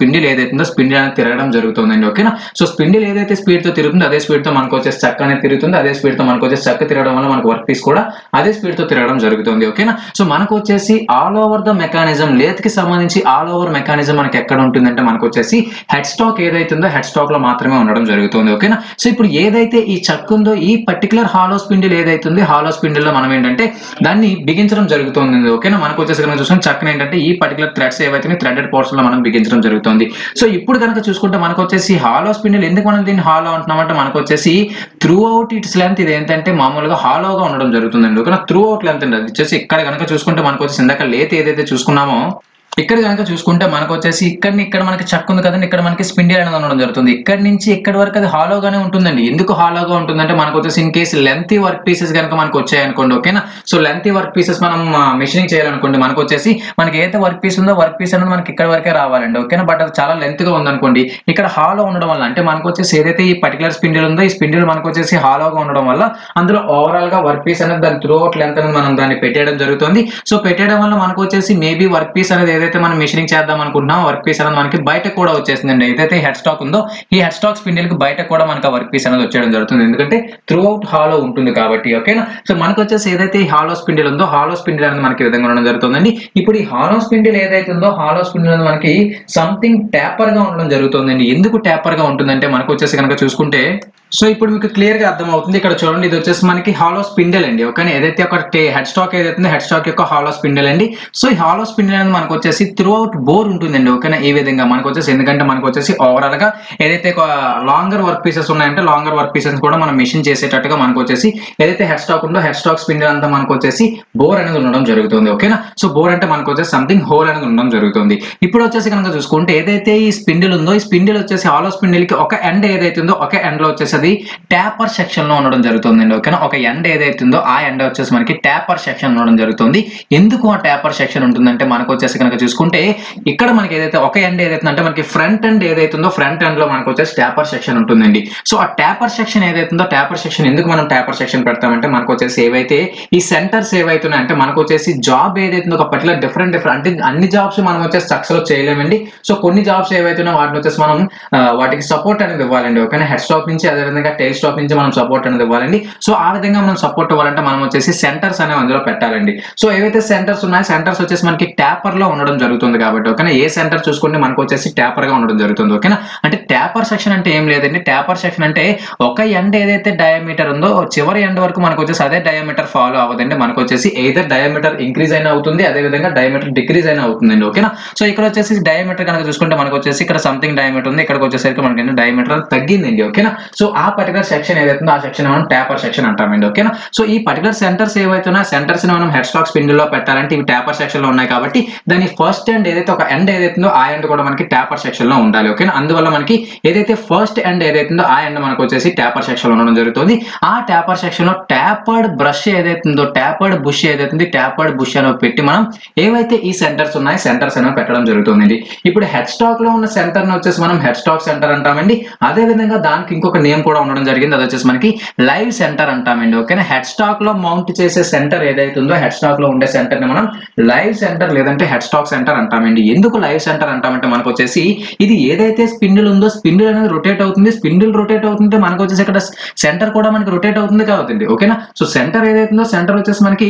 స్పిన్డిల్ ఏదైతుందో స్పిన్డిల్ అనేది తిరగడం జరుగుతుందండి. ఓకేనా, సో స్పిన్డిల్ ఏదైతే స్పీడ్ తో తిరుగుతుందో అదే స్పీడ్ తో మనకు వచ్చే చక్క అనేది తిరుగుతుంది. అదే స్పీడ్ తో మనకు వచ్చే చక్క తిరగడం వల్ల మనకు వర్క్ పీస్ కూడా అదే స్పీడ్ తో తిరగడం జరుగుతుంది. ఓకేనా, సో మనకు వచ్చేసి all over the mechanism, lathe కి సంబంధించి ఆల్ ఓవర్ మెకానిజం మనకి ఎక్కడ ఉంటుందంటే మనకు వచ్చేసి హెడ్ స్టాక్ ఏదైతుందో హెడ్ స్టాక్ లో మాత్రమే ఉండడం జరుగుతుంది. ఓకేనా, సో ఇప్పుడు ఏదైతే ఈ చక్ ఉందో ఈ పర్టికులర్ హాలో స్పిన్డిల్ ఏదైతుంది హాలో స్పిన్డిల్ లో మనం ఏంటంటే దాన్ని బిగించడం జరుగుతుంది. ఓకేనా, మనకు వచ్చేసి మనం చూసుకుని చక్కన ఏంటంటే ఈ పర్టికులర్ థ్రెడ్స్ ఏవైతే థ్రెడెడ్ పోర్షన్ లో మనం బిగించడం జరుగుతుంది. సో ఇప్పుడు కనుక చూసుకుంటే మనకు వచ్చేసి హాలో స్పిన్డిల్, ఎందుకు మనం దీన్ని హాలో అంటున్నామంటే మనకు వచ్చేసి త్రూ అవుట్ ఇట్స్ లెంత్ ఇది ఏంటంటే మామూలుగా హాలోగా ఉండడం జరుగుతుందండి. ఓకేనా, త్రూ అవుట్ లెంత్ అండి అది వచ్చేసి ఇక్కడ కనుక చూసుకుంటే మనకు వచ్చేసి ఇందాక లేత ఏదైతే చూసుకున్నామో ఇక్కడ కనుక చూసుకుంటే మనకు వచ్చేసి ఇక్కడ ఇక్కడ మనకి చక్ ఉంది కదండి, ఇక్కడ మనకి స్పిండిల్ అనేది ఉండడం జరుగుతుంది. ఇక్కడ నుంచి ఇక్కడ వరకు అది హాలోగానే ఉంటుందండి. ఎందుకు హాలోగా ఉంటుందంటే మనకు వచ్చేసి in case lengthy work pieces కనుక మనకు వచ్చాయనుకోండి. ఓకేనా, సో లెంతీ వర్క్ పీసెస్ మనం మెషినింగ్ చేయాలనుకోండి మనకు వచ్చేసి మనకి ఏదైతే వర్క్ పీస్ ఉందో వర్క్ పీస్ అనేది మనకి ఇక్కడ వరకే రావాలండి. ఓకేనా, బట్ అది చాలా లెంత్ గా ఉందనుకోండి, ఇక్కడ హాలో ఉండడం వల్ల అంటే మనకు వచ్చేసి ఏదైతే ఈ పర్టికులర్ స్పిండిల్ ఉందో ఈ స్పిండిల్ మనకు వచ్చేసి హాలోగా ఉండడం వల్ల అందులో ఓవరాల్ గా వర్క్ పీస్ అనేది దాని త్రూ అవుట్ లెంత్ అనేది మనం దాన్ని పెట్టేయడం జరుగుతుంది. సో పెట్టేయడం వల్ల మనకు వచ్చేసి మేబీ వర్క్ పీస్ అనేది ఏదైతే మనం మెషినింగ్ చేద్దాం అనుకుంటున్నాం వర్క్ పీస్ అనేది మనకి బయట కూడా వచ్చేసిందండి. ఏదైతే హెడ్ స్టాక్ ఉందో ఈ హెడ్ స్టాక్ స్పిన్డిల్ కి బయట కూడా మనకి వర్క్ పీస్ అనేది వచ్చేయడం జరుగుతుంది, ఎందుకంటే త్రూ అవుట్ హాలో ఉంటుంది కాబట్టి. ఓకేనా, సో మనకు వచ్చేసి ఏదైతే ఈ హాలో స్పిన్డిల్ ఉందో హాలో స్పిన్డిల్ అనేది మనకి విధంగా ఉండడం జరుగుతుందండి. ఇప్పుడు ఈ హాలో స్పిన్డిల్ ఏదైతే ఉందో హాలో స్పిన్డిల్ అనేది మనకి సంథింగ్ టేపర్ గా ఉండడం జరుగుతుందండి. ఎందుకు టేపర్ గా ఉంటుందంటే మనకు వచ్చేసి కనుక చూసుకుంటే, సో ఇప్పుడు మీకు క్లియర్ గా అర్థం అవుతుంది. ఇక్కడ చూడండి, ఇది వచ్చేసి మనకి హాలో స్పిన్డిల్ అండి. ఓకేనా, ఏదైతే ఒక హెడ్ స్టాక్ ఏదైతే హెడ్ స్టాక్ యొక్క హాలో స్పిన్డిల్ అండి. సో ఈ హాలో స్పిన్డిల్ అనేది మనకు వచ్చేసి త్రూ అవుట్ బోర్ ఉంటుందండి. ఓకేనా, ఈ విధంగా మనకు వచ్చేసి ఎందుకంటే మనకు వచ్చేసి ఓవరాల్ గా ఏదైతే లాంగర్ వర్క్ పీసెస్ ఉన్నాయంటే లాంగర్ వర్క్ పీసెస్ కూడా మనం మెషిన్ చేసేటట్టుగా మనకు వచ్చేసి ఏదైతే హెడ్ స్టాక్ ఉందో హెడ్ స్టాక్ స్పిన్డిల్ అంతా మనకు వచ్చేసి బోర్ అనేది ఉండడం జరుగుతుంది. ఓకేనా, సో బోర్ అంటే మనకు వచ్చేసి సంథింగ్ హోల్ అనేది ఉండడం జరుగుతుంది. ఇప్పుడు వచ్చేసి కనుక చూసుకుంటే ఏదైతే ఈ స్పిన్డిల్ ఉందో ఈ స్పిన్డిల్ వచ్చేసి హాలో స్పిన్డిల్ కి ఒక ఎండ్ ఏదైతే ఉందో ఒక ఎండ్ లో వచ్చేసి అది ట్యాపర్ సెక్షన్ లో ఉండడం జరుగుతుందండి. ఓకేనా, ఒక ఎండ్ ఏదైతే ఉందో ఆ ఎండ్ వచ్చేసి మనకి ట్యాపర్ సెక్షన్ ఉండడం జరుగుతుంది. ఎందుకు ఆ ట్యాపర్ సెక్షన్ ఉంటుందంటే మనకు వచ్చేసి కనుక చూసుకుంటే ఇక్కడ మనకి ఏదైతే ఒక ఎండ్ ఏదైతే అంటే మనకి ఫ్రంట్ ఎండ్ ఏదైతుందో ఫ్రంట్ ఎండ్ లో మనకు వచ్చేసి ట్యాపర్ సెక్షన్ ఉంటుందండి. సో ఆ ట్యాపర్ సెక్షన్ ఏదైతుందో ట్యాపర్ సెక్షన్ ఎందుకు మనం ట్యాపర్ సెక్షన్ పెడతామంటే మనకు వచ్చేసి ఏవైతే ఈ సెంటర్స్ ఏవైతున్నాయి అంటే మనకు వచ్చేసి జాబ్ ఏదైతుందో ఒక పర్టికులర్ డిఫరెంట్ డిఫరెంట్ అంటే అన్ని జాబ్స్ మనం వచ్చేసి సక్సెస్ చేయలేమండి. సో కొన్ని జాబ్స్ ఏవైతున్నాయో వాటిని వచ్చేసి మనం వాటికి సపోర్ట్ అనేది ఇవ్వాలండి. ఓకేనా, హెడ్ స్టాక్ నుంచి అదేవిధంగా టెయిల్ స్టాక్ నుంచి మనం సపోర్ట్ అనేది ఇవ్వాలండి. సో ఆ విధంగా మనం సపోర్ట్ ఇవ్వాలంటే మనం వచ్చేసి సెంటర్స్ అనేవి అందులో పెట్టాలండి. సో ఏవైతే సెంటర్స్ ఉన్నాయో సెంటర్స్ వచ్చేసి మనకి ట్యాపర్ లో ఉండడం జరుగుతుంది కాబట్టి. ఓకేనా, ఏ సెంటర్ చూసుకుంటే మనకు వచ్చేసి ట్యాపర్ గా ఉండడం జరుగుతుంది. ఓకేనా, అంటే ట్యాపర్ సెక్షన్ అంటే ఏం లేదండి. ట్యాపర్ సెక్షన్ అంటే ఒక ఎండ్ ఏదైతే డయామీటర్ ఉందో చివరి ఎండ్ వరకు మనకు వచ్చేసి అదే డయామీటర్ ఫాలో అవ్వదండి. మనకు వచ్చేసి ఏదైతే డయామీటర్ ఇంక్రీజ్ అయినా అవుతుంది, అదేవిధంగా డయామీటర్ డిక్రీజ్ అయినా అవుతుందండి. ఓకేనా, సో ఇక్కడ వచ్చేసి డయామీటర్ కనుక చూసుకుంటే మనకు వచ్చేసి ఇక్కడ సంథింగ్ డయామీటర్ ఉంది, ఇక్కడికి వచ్చేసరికి మనకి డయామీటర్ తగ్గిందండి. ఓకేనా, సో ఆ పర్టికులర్ సెక్షన్ ఏదైతుందో ఆ సెక్షన్ మనం ట్యాపర్ సెక్షన్ అంటామండి. ఓకేనా, సో ఈ పర్టికులర్ సెంటర్స్ ఏవైతున్నా సెంటర్స్ ని మనం హెడ్ స్టాక్ స్పిన్డిల్ లో పెట్టాలంటే ఇవి ట్యాపర్ సెక్షన్ లో ఉన్నాయి కాబట్టి దాని ఫస్ట్ ఎండ్ ఏదైతే ఒక ఎండ్ ఏదైతుందో ఆ ఎండ్ కూడా మనకి ట్యాపర్ సెక్షన్ లో ఉండాలి. ఓకేనా, అందువల్ల మనకి ఏదైతే ఫస్ట్ ఎండ్ ఏదైతుందో ఆ ఎండ్ మనకు వచ్చేసి ట్యాపర్ సెక్షన్ లో ఉండడం జరుగుతుంది. ఆ ట్యాపర్ సెక్షన్ లో ట్యాపర్డ్ బ్రష్ ఏదైతుందో ట్యాపర్డ్ బుష్ ఏదైతుంది ట్యాపర్డ్ బుష్ అని పెట్టి మనం ఏవైతే ఈ సెంటర్స్ ఉన్నాయి సెంటర్స్ అనేవి పెట్టడం జరుగుతుందండి. ఇప్పుడు హెడ్ స్టాక్ లో ఉన్న సెంటర్ ని వచ్చేసి మనం హెడ్ స్టాక్ సెంటర్ అంటామండి. అదే విధంగా దానికి ఇంకొక నేమ్ కూడా ఉండడం జరిగింది, అది వచ్చేసి మనకి లైవ్ సెంటర్ అంటామండి. ఓకేనా, హెడ్ స్టాక్ లో మౌంట్ చేసే సెంటర్ ఏదైతుందో హెడ్ స్టాక్ లో ఉండే సెంటర్ ని మనం లైవ్ సెంటర్ లేదంటే హెడ్ స్టాక్ సెంటర్ అంటామండి. ఎందుకు లైవ్ సెంటర్ అంటామంటే మనకు వచ్చేసి ఇది ఏదైతే స్పిన్డిల్ ఉందో స్పిన్డిల్ అనేది రొటేట్ అవుతుంది. స్పిన్డిల్ రొటేట్ అవుతుంటే మనకు వచ్చేసి ఇక్కడ సెంటర్ కూడా మనకి రొటేట్ అవుతుంది కాబట్టి. ఓకేనా, సో సెంటర్ ఏదైతుందో సెంటర్ వచ్చేసి మనకి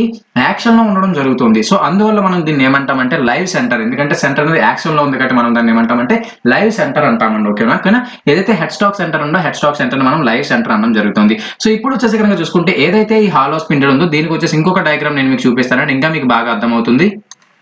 యాక్షన్ లో ఉండడం జరుగుతుంది. సో అందువల్ల మనం దీన్ని ఏమంటామంటే లైవ్ సెంటర్, ఎందుకంటే సెంటర్ అనేది యాక్షన్ లో ఉంది కాబట్టి మనం దాన్ని ఏమంటామంటే లైవ్ సెంటర్ అంటామండి. ఓకేనా, ఓకేనా, ఏదైతే హెడ్ స్టాక్ సెంటర్ ఉందో హెడ్ స్టాక్ సెంటర్ మనం లైవ్ సెంటర్ అనడం జరుగుతుంది. సో ఇప్పుడు వచ్చేసి కనుక చూసుకుంటే ఏదైతే ఈ హాలో స్పిన్డిల్ ఉందో దీనికి వచ్చేసి ఇంకొక డయాగ్రామ్ నేను మీకు చూపిస్తానండి, ఇంకా మీకు బాగా అర్థమవుతుంది.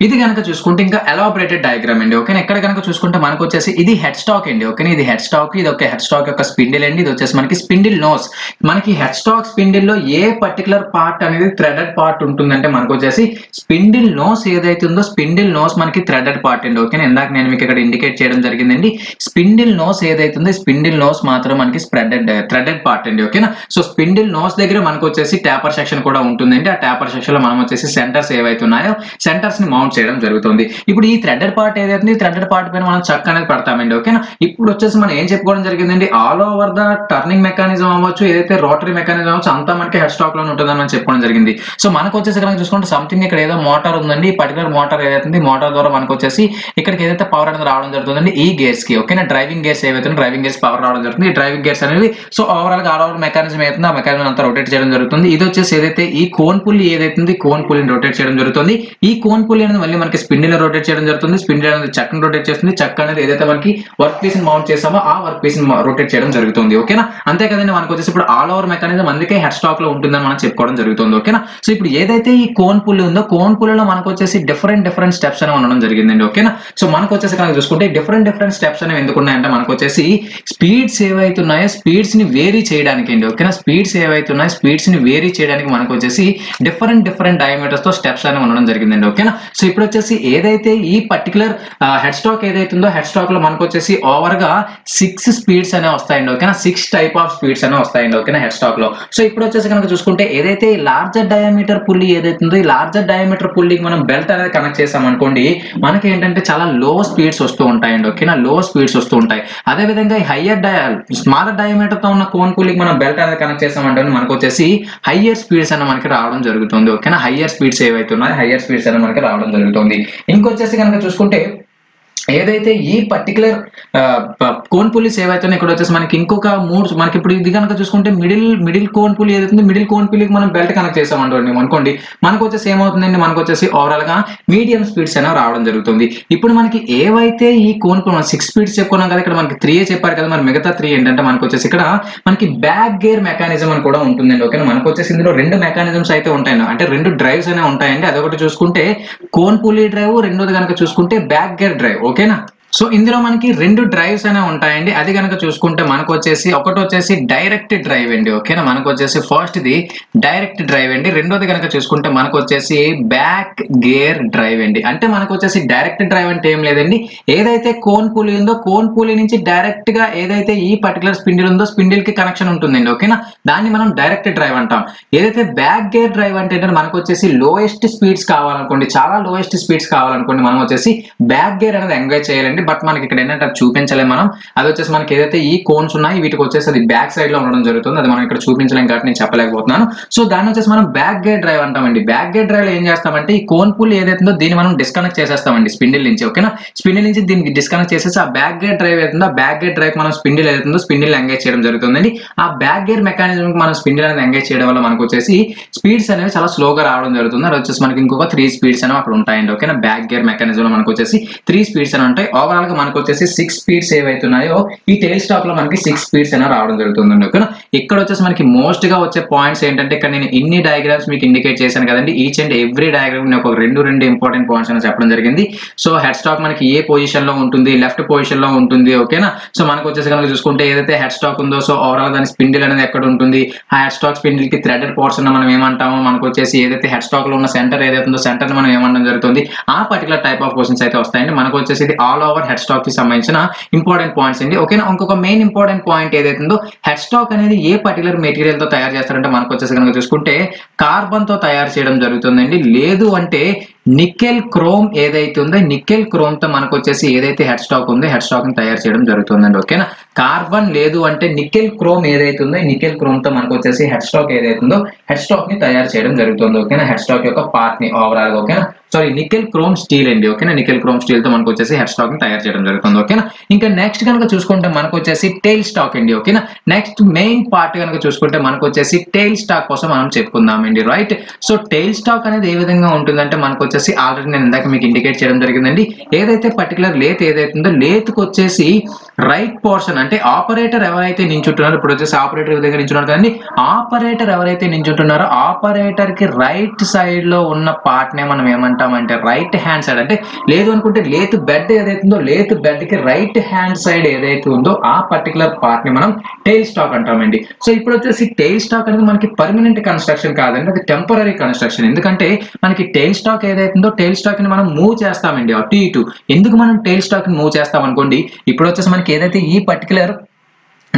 ఇది కనుక చూసుకుంటే ఇంకా ఎలాబరేటెడ్ డయాగ్రామ్ అండి. ఓకేనా, ఇక్కడ కనుక చూసుకుంటే మనకు వచ్చేసి ఇది హెడ్ స్టాక్ అండి. ఓకేనా, ఇది హెడ్ స్టాక్, ఇది ఒక హెడ్ స్టాక్ యొక్క స్పిన్డిల్ అండి. ఇది వచ్చేసి మనకి స్పిన్డిల్ నోస్. మనకి హెడ్ స్టాక్ స్పిన్డిల్లో ఏ పర్టికులర్ పార్ట్ అనేది థ్రెడెడ్ పార్ట్ ఉంటుందంటే మనకు వచ్చేసి స్పిన్డిల్ నోస్ ఏదైతే ఉందో స్పిన్డిల్ నోస్ మనకి థ్రెడెడ్ పార్ట్ అండి. ఓకేనా, ఇందాక నేను మీకు ఇక్కడ ఇండికేట్ చేయడం జరిగిందండి. స్పిన్డిల్ నోస్ ఏదైతే ఉందో స్పిన్డిల్ నోస్ మాత్రం మనకి స్ప్రెడెడ్ థ్రెడెడ్ పార్ట్ అండి. ఓకేనా, సో స్పిన్డిల్ నోస్ దగ్గర మనకు వచ్చేసి ట్యాపర్ సెక్షన్ కూడా ఉంటుందండి. ఆ ట్యాపర్ సెక్షన్ లో మనం వచ్చేసి సెంటర్స్ ఏవైతే ఉన్నాయో సెంటర్స్ ని మౌంట్ ఫామ్ చేయడం జరుగుతుంది. ఇప్పుడు ఈ థ్రెడెడ్ పార్ట్ ఏదైతే థ్రెడెడ్ పార్ట్ పైన మనం చక్ అనేది పడతామండి. ఓకేనా, ఇప్పుడు వచ్చేసి మనం ఏం చెప్పుకోవడం జరిగిందండి, all over the turning mechanism అవ్వచ్చు, ఏదైతే రోటరీ మెకానిజం అవ్వచ్చు, అంతా మనకి హెడ్ స్టాక్ లో ఉంటుందని మనం చెప్పుకోవడం జరిగింది. సో మనకు వచ్చేసి కనుక చూసుకుంటే సంథింగ్ ఇక్కడ ఏదో మోటార్ ఉందండి, ఈ పర్టికులర్ మోటార్ ఏదైతే మోటార్ ద్వారా మనకు వచ్చేసి ఇక్కడికి ఏదైతే పవర్ అనేది రావడం జరుగుతుందండి ఈ గేర్స్ కి. ఓకేనా, డ్రైవింగ్ గేర్స్ ఏవైతే డ్రైవింగ్ గేర్స్ పవర్ రావడం జరుగుతుంది, ఈ డ్రైవింగ్ గేర్స్ అనేది సో ఓవరాల్ గా ఆల్ ఓవర్ మెకానిజం ఏదైతే ఆ మెకానిజం అంతా రొటేట్ చేయడం జరుగుతుంది. ఇది వచ్చేసి ఏదైతే ఈ కోన్ పుల్లి ఏదైతే కోన్ పుల్లిని రొటేట్ చేయడం జరుగుతుంది. ఈ కోన్ పుల్లి అనేది మళ్ళీ మనకి స్పిండిల్ రొటేట్ చేయడం జరుగుతుంది, స్పిండిల్ అనేది చక్కని రొటేట్ చేస్తుంది, చక్క అనేది ఏదైతే మనకి వర్క్ పీస్ మౌంట్ చేసామో ఆ వర్క్ పీస్ రొటేట్ చేయడం జరుగుతుంది. ఓకేనా, అంతే కదండి, మనకు వచ్చేసి ఇప్పుడు ఆల్ ఓవర్ మెకానిజం అందుకే హెడ్ స్టాక్ లో ఉంటుందని మనం చెప్పుకోవడం జరుగుతుంది. ఓకేనా, సో ఇప్పుడు ఏదైతే ఈ కోన్ పుల్లి ఉందో కోన్ పుల్లిలో మనకు వచ్చేసి డిఫరెంట్ డిఫరెంట్ స్టెప్స్ అనేవి ఉండడం జరిగిందండి. ఓకేనా, సో మనకు వచ్చేసి కనుక చూసుకుంటే డిఫరెంట్ డిఫరెంట్ స్టెప్స్ అనేవి ఎందుకు ఉన్నాయంటే మనకు వచ్చేసి స్పీడ్స్ ఏవైతే ఉన్నాయో స్పీడ్స్ ని వేరీ చేయడానికి అండి. ఓకేనా, స్పీడ్స్ ఏవైతే ఉన్నాయో స్పీడ్స్ ని వేరీ చేయడానికి మనకు వచ్చేసి డిఫరెంట్ డిఫరెంట్ డయామీటర్స్ తో స్టెప్స్ అనేవి ఉండడం జరిగిందండి. ఓకేనా, సో ఇప్పుడు వచ్చేసి ఏదైతే ఈ పర్టికులర్ హెడ్ స్టాక్ ఏదైతే ఉందో హెడ్ స్టాక్ లో మనకు వచ్చేసి ఓవర్ గా సిక్స్ స్పీడ్స్ అనేవి వస్తాయండి. ఓకేనా, సిక్స్ టైప్ ఆఫ్ స్పీడ్స్ అనేవి వస్తాయండి. ఓకేనా, హెడ్ స్టాక్ లో. సో ఇప్పుడు వచ్చేసి కనుక చూసుకుంటే ఏదైతే లార్జర్ డయామీటర్ పుల్లి ఏదైతే ఉందో ఈ లార్జర్ డయామీటర్ పుల్లికి మనం బెల్ట్ అనేది కనెక్ట్ చేసాం అనుకోండి, మనకి ఏంటంటే చాలా లో స్పీడ్స్ వస్తూ ఉంటాయండి. ఓకేనా, లో స్పీడ్స్ వస్తూ ఉంటాయి. అదేవిధంగా హయ్యర్ డయా స్మాలర్ డయామీటర్ తో ఉన్న కోన్ పుల్లికి మనం బెల్ట్ అనేది కనెక్ట్ చేసామంటే మనకు వచ్చేసి హయ్యర్ స్పీడ్స్ అనేది మనకి రావడం జరుగుతుంది. ఓకేనా, హయ్యర్ స్పీడ్స్ ఏవైతే ఉన్నాయో హయ్యర్ స్పీడ్స్ అనేది మనకి రావడం జరుగుతుంది. ఇంకొచ్చేసి కనుక చూసుకుంటే ఏదైతే ఈ పర్టికులర్ కోన్ పుల్లీస్ ఏవైతే ఇక్కడ వచ్చేసి మనకి ఇంకొక మూడు మనకి ఇప్పుడు ఇది కనుక చూసుకుంటే మిడిల్ మిడిల్ కోన్ పుల్లి ఏదైతే మిడిల్ కోన్ పుల్లికి మనం బెల్ట్ కనెక్ట్ చేసామండి అనుకోండి, మనకు వచ్చేసి ఏమవుతుందండి, మనకు వచ్చేసి ఓవరాల్ గా మీడియం స్పీడ్స్ అనేవి రావడం జరుగుతుంది. ఇప్పుడు మనకి ఏవైతే ఈ కోన్ పుల్లి సిక్స్ స్పీడ్స్ చెప్పుకున్నాం కదా, ఇక్కడ మనకి త్రీ చెప్పారు కదా, మరి మిగతా త్రీ ఏంటంటే మనకు వచ్చేసి ఇక్కడ మనకి బ్యాక్ గేర్ మెకానిజం అని కూడా ఉంటుందండి. ఓకే, మనకు వచ్చేసి ఇందులో రెండు మెకానిజమ్స్ అయితే ఉంటాయి, అంటే రెండు డ్రైవ్స్ అనేవి ఉంటాయండి. అదొకటి చూసుకుంటే కోన్ పుల్లి డ్రైవ్, రెండోది కనుక చూసుకుంటే బ్యాక్ గేర్ డ్రైవ్. ఓకేనా, సో ఇందులో మనకి రెండు డ్రైవ్స్ అనేవి ఉంటాయండి. అది కనుక చూసుకుంటే మనకు వచ్చేసి ఒకటి వచ్చేసి డైరెక్ట్ డ్రైవ్ అండి. ఓకేనా, మనకు వచ్చేసి ఫస్ట్ ఇది డైరెక్ట్ డ్రైవ్ అండి, రెండోది కనుక చూసుకుంటే మనకు వచ్చేసి బ్యాక్ గేర్ డ్రైవ్ అండి. అంటే మనకు వచ్చేసి డైరెక్ట్ డ్రైవ్ అంటే ఏం లేదండి, ఏదైతే కోన్ పులి ఉందో కోన్ పులి నుంచి డైరెక్ట్ గా ఏదైతే ఈ పర్టికులర్ స్పిండిల్ ఉందో స్పిండిల్ కి కనెక్షన్ ఉంటుందండి. ఓకేనా, దాన్ని మనం డైరెక్ట్ డ్రైవ్ అంటాం. ఏదైతే బ్యాక్ గేర్ డ్రైవ్ అంటే మనకు వచ్చేసి లోయెస్ట్ స్పీడ్స్ కావాలనుకోండి, చాలా లోయెస్ట్ స్పీడ్స్ కావాలనుకోండి, మనం వచ్చేసి బ్యాక్ గేర్ అనేది ఎంగేజ్ చేయాలండి. బట్ మనకి ఇక్కడ ఏంటంటే అది చూపించలేము మనం. అది వచ్చేసి మనకి ఏదైతే ఈ కోన్స్ ఉన్నాయి వీటికి వచ్చేసి అది బ్యాక్ సైడ్ లో ఉండడం జరుగుతుంది, అది మనం ఇక్కడ చూపించలేం కాబట్టి నేను చెప్పలేకపోతున్నాను. సో దాన్ని వచ్చేసి మనం బ్యాక్ గేర్ డ్రైవ్ అంటామండి. బ్యాక్ గేర్ డ్రైవ్ లో ఏం చేస్తామంటే ఈ కోన్ పుల్ ఏదైతుందో దీన్ని మనం డిస్కనెక్ట్ చేసేస్తామండి స్పిండిల్ నుంచి. ఓకేనా, స్పిండిల్ నుంచి దీనికి డిస్కనెక్ట్ చేసేసి ఆ బ్యాక్ గేర్ డ్రైవ్ ఏదైతుందో ఆ బ్యాక్ గేర్ డ్రైవ్ మనం స్పిండిల్ ఏదైతుందో స్పిండిల్ ఎంగేజ్ చేయడం జరుగుతుందండి. ఆ బ్యాక్ గేర్ మెకానిజం మనం స్పిండిల్ అనేది ఎంగేజ్ చేయడం వల్ల మనకు వచ్చేసి స్పీడ్స్ అనేవి చాలా స్లోగా రావడం జరుగుతుంది. అది వచ్చేసి మనకి ఇంకొక త్రీ స్పీడ్స్ అనేవి అక్కడ ఉంటాయండి. ఓకేనా, బ్యాక్ గేర్ మెకానిజం లో మనకు వచ్చేసి త్రీ స్పీడ్స్ అని ఉంటాయి. ఓవరాల్ గా మనకు వచ్చేసి సిక్స్ స్పీడ్స్ ఏవైతున్నాయో ఈ టెయిల్ స్టాక్ లో మనకి సిక్స్ స్పీడ్స్ అయినా రావడం జరుగుతుందండి. ఓకేనా, ఇక్కడ వచ్చేసి మనకి మోస్ట్ గా వచ్చే పాయింట్స్ ఏంటంటే ఇక్కడ నేను ఇన్ని డయాగ్రామ్స్ మీకు ఇండికేట్ చేశాను కదండి, ఈచ్ అండ్ ఎవ్రీ డయాగ్రామ్ నేను ఒక రెండు రెండు ఇంపార్టెంట్ పాయింట్స్ అని చెప్పడం జరిగింది. సో హెడ్ స్టాక్ మనకి ఏ పొజిషన్ లో ఉంటుంది, లెఫ్ట్ పొజిషన్ లో ఉంటుంది. ఓకేనా, సో మనకు వచ్చేసి కనుక చూసుకుంటే ఏదైతే హెడ్ స్టాక్ ఉందో సో ఓవరాల్ దాని స్పిండిల్ అనేది ఎక్కడ ఉంటుంది, ఆ హెడ్ స్టాక్ స్పిండిల్ కి థ్రెడెడ్ పార్ట్స్ ఉన్న మనం ఏమంటామో, మనకు వచ్చేసి ఏదైతే హెడ్ స్టాక్ లో ఉన్న సెంటర్ ఏదైతుందో సెంటర్ మనం ఏమనడం జరుగుతుంది. ఆ పర్టికులర్ టైప్ ఆఫ్ క్వశ్చన్స్ అయితే వస్తాయండి. మనకు వచ్చేసి ఇది ఆల్ ఓవర్ హెడ్ స్టాక్ కి సంబంధించిన ఇంపార్టెంట్ పాయింట్స్ అండి. ఓకేనా, ఇంకొక మెయిన్ ఇంపార్టెంట్ పాయింట్ ఏదైతుందో హెడ్ స్టాక్ అనేది ఏ పర్టికులర్ మెటీరియల్ తో తయారు చేస్తారంటే మనకు వచ్చేసి కనుక చూసుకుంటే కార్బన్ తో తయారు చేయడం జరుగుతుందండి. లేదు అంటే నికెల్ క్రోమ్ ఏదైతే ఉందో నికెల్ క్రోమ్ తో మనకు వచ్చేసి ఏదైతే హెడ్ స్టాక్ ఉందో హెడ్ స్టాక్ ని తయారు చేయడం జరుగుతుందండి. ఓకేనా, కార్బన్ లేదు అంటే నికెల్ క్రోమ్ ఏదైతే ఉందో నికెల్ క్రోమ్ తో మనకు వచ్చేసి హెడ్ స్టాక్ ఏదైతుందో హెడ్ స్టాక్ ని తయారు చేయడం జరుగుతుంది. ఓకేనా, హెడ్ స్టాక్ యొక్క పార్ట్ ని ఓవరాల్ గా ఓకేనా సారీ నికెల్ క్రోమ్ స్టీల్ అండి. ఓకేనా, నికెల్ క్రోమ్ స్టీల్ తో మనకు వచ్చేసి హెడ్ స్టాక్ ని తయారు చేయడం జరుగుతుంది. ఓకేనా, ఇంకా నెక్స్ట్ కనుక చూసుకుంటే మనకు వచ్చేసి టెయిల్ స్టాక్ అండి. ఓకేనా, నెక్స్ట్ మెయిన్ పార్ట్ కనుక చూసుకుంటే మనకు వచ్చేసి టెయిల్ స్టాక్ కోసం మనం చెప్పుకుందామండి. రైట్, సో టెయిల్ స్టాక్ అనేది ఏ విధంగా ఉంటుందంటే మనకు వచ్చేసి ఆల్రెడీ నేను ఇందాక మీకు ఇండికేట్ చేయడం జరిగిందండి. ఏదైతే పర్టికులర్ లేత్ ఏదైతుందో లేత్కి వచ్చేసి రైట్ పోర్షన్ అంటే ఆపరేటర్ ఎవరైతే నించుంటున్నారో, ఇప్పుడు వచ్చేసి ఆపరేటర్ దగ్గర నించున్నారు కదండి, ఆపరేటర్ ఎవరైతే నించుంటున్నారో ఆపరేటర్ కి రైట్ సైడ్ లో ఉన్న పార్ట్ నే మనం ఏమంటామంటే రైట్ హ్యాండ్ సైడ్. అంటే లేదు అనుకుంటే లేత్ బెడ్ ఏదైతుందో లేత్ బెడ్ కి రైట్ హ్యాండ్ సైడ్ ఏదైతే ఉందో ఆ పర్టికులర్ పార్ట్ ని మనం టెయిల్ స్టాక్ అంటామండి. సో ఇప్పుడు వచ్చేసి టెయిల్ స్టాక్ అనేది మనకి పర్మనెంట్ కన్స్ట్రక్షన్ కాదండి, అది టెంపరీ కన్స్ట్రక్షన్. ఎందుకంటే మనకి టెయిల్ స్టాక్ ఏదైతుందో టెయిల్ స్టాక్ ని మనం మూవ్ చేస్తామండి అటు ఇటు. ఎందుకు మనం టెయిల్ స్టాక్ ని మూవ్ చేస్తాం అనుకోండి, ఇప్పుడు వచ్చేసి మనకి ఏదైతే ఈ పర్టికులర్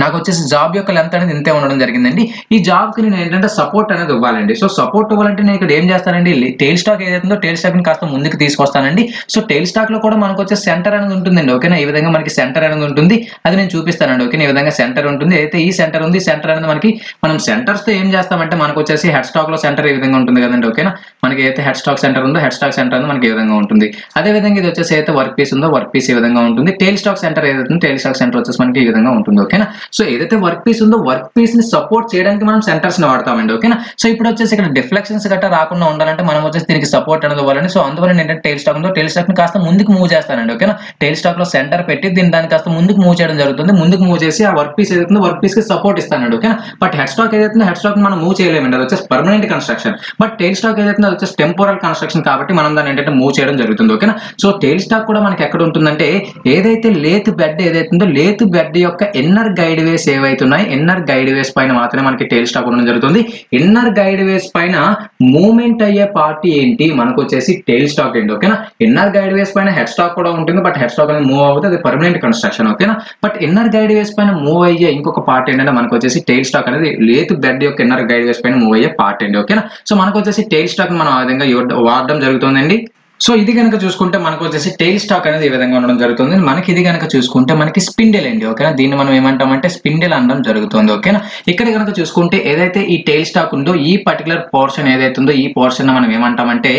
నాకు వచ్చేసి జాబ్ యొక్క లెంత్ అనేది ఇంతే ఉండడం జరిగిందండి. ఈ జాబ్కి నేను ఏంటంటే సపోర్ట్ అనేది ఇవ్వాలండి. సో సపోర్ట్ ఇవ్వాలంటే నేను ఇక్కడ ఏం చేస్తానండి, టెయిల్ స్టాక్ ఏదైతుందో టెయిల్ స్టాక్ని కాస్త ముందుకు తీసుకొస్తానండి. సో టెయిల్ స్టాక్లో కూడా మనకు వచ్చే సెంటర్ అనేది ఉంటుందండి. ఓకేనా, ఈ విధంగా మనకి సెంటర్ అనేది ఉంటుంది, అది నేను చూపిస్తానండి. ఓకే, ఈ విధంగా సెంటర్ ఉంటుంది. అయితే ఈ సెంటర్ ఉంది, సెంటర్ అనేది మనకి మనం సెంటర్స్తో ఏం చేస్తామంటే మనకు వచ్చేసి హెడ్ స్టాక్లో సెంటర్ ఈ విధంగా ఉంటుంది కదండి. ఓకేనా, మనకి అయితే హెడ్ స్టాక్ సెంటర్ ఉందో హెడ్ స్టాక్ సెంటర్ అనేది మనకి ఈ విధంగా ఉంటుంది. అదేవిధంగా ఇది వచ్చేసి అయితే వర్క్ పీస్ ఉందో వర్క్ పీస్ ఈ విధంగా ఉంటుంది. టెయిల్ స్టాక్ సెంటర్ ఏదైతుందో టెయిల్ స్టాక్ సెంటర్ వచ్చేసి మనకి ఈ విధంగా ఉంటుంది. ఓకేనా, సో ఏదైతే వర్క్ పీస్ ఉందో వర్క్ పీస్ ని సపోర్ట్ చేయడానికి మనం సెంటర్స్ ని వాడతామండి. ఓకేనా, సో ఇప్పుడు వచ్చేసి ఇక్కడ డిఫ్లెక్షన్స్ గట్టా రాకుండా ఉండాలంటే మనం వచ్చేసి దీనికి సపోర్ట్ అనేది ఇవ్వాలండి. సో అందువల్ల ఏంటంటే టెయిల్ స్టాక్ ఉందో టెయిల్ స్టాక్ ని కాస్త ముందుకు మూవ్ చేస్తానండి. ఓకేనా, టెయిల్ స్టాక్ లో సెంటర్ పెట్టి దీని దాన్ని కాస్త ముందుకు మూవ్ చేయడం జరుగుతుంది. ముందుకు మూవ్ చేసి ఆ వర్క్ పీస్ ఏదైతుందో వర్క్ పీస్ కి సపోర్ట్ ఇస్తానండి. ఓకేనా, బట్ హెడ్ స్టాక్ ఏదైతుందో హెడ్ స్టాక్ మనం మూవ్ చేయలేమండి, అది వచ్చేసి permanent construction. But tail stock ఏదైతుందో వచ్చేసి టెంపోరల్ కన్స్ట్రక్షన్ కాబట్టి మనం దాన్ని ఏంటంటే మూవ్ చేయడం జరుగుతుంది. ఓకేనా, సో టెయిల్ స్టాక్ కూడా మనకి ఎక్కడ ఉంటుందంటే ఏదైతే లేత్ బెడ్ ఏదైతుందో లేత్ బెడ్ యొక్క ఇన్నర్ గైడ్ వేస్ ఏవైతున్నాయి ఇన్నర్ గైడ్ వేస్ పైన మాత్రమే మనకి టెయిల్ స్టాక్ ఉండడం జరుగుతుంది. ఇన్నర్ గైడ్ వేస్ పైన మూవ్మెంట్ అయ్యే పార్టీ ఏంటి, మనకు వచ్చేసి టెయిల్ స్టాక్ ఏంటి. ఓకేనా, ఇన్నర్ గైడ్ వేస్ పైన హెడ్ స్టాక్ కూడా ఉంటుంది, బట్ హెడ్ స్టాక్ అనేది మూవ్ అవుతుంది, అది పర్మనెంట్ కన్స్ట్రక్షన్. ఓకేనా, బట్ ఇన్నర్ గైడ్ వేస్ పైన మూవ్ అయ్యే ఇంకొక పార్ట్ ఏంటంటే మనకు వచ్చేసి టెయిల్ స్టాక్ అనేది లేత్ బెడ్ యొక్క ఇన్నర్ గైడ్ వేస్ పైన మూవ్ అయ్యే పార్ట్ అండి. ఓకేనా, సో మనకు వచ్చేసి టెయిల్ స్టాక్ మనం ఆ విధంగా వాడడం జరుగుతుందండి. సో ఇది కనుక చూసుకుంటే మనకు వచ్చేసి టెయిల్ స్టాక్ అనేది ఈ విధంగా ఉండడం జరుగుతుంది. మనకి ఇది కనుక చూసుకుంటే మనకి స్పిండిల్ అండి. ఓకేనా, దీన్ని మనం ఏమంటామంటే స్పిండిల్ అనడం జరుగుతుంది. ఓకేనా, ఇక్కడ కనుక చూసుకుంటే ఏదైతే ఈ టెయిల్ స్టాక్ ఉందో ఈ పర్టికులర్ పోర్షన్ ఏదైతుందో ఈ పోర్షన్ మనం ఏమంటామంటే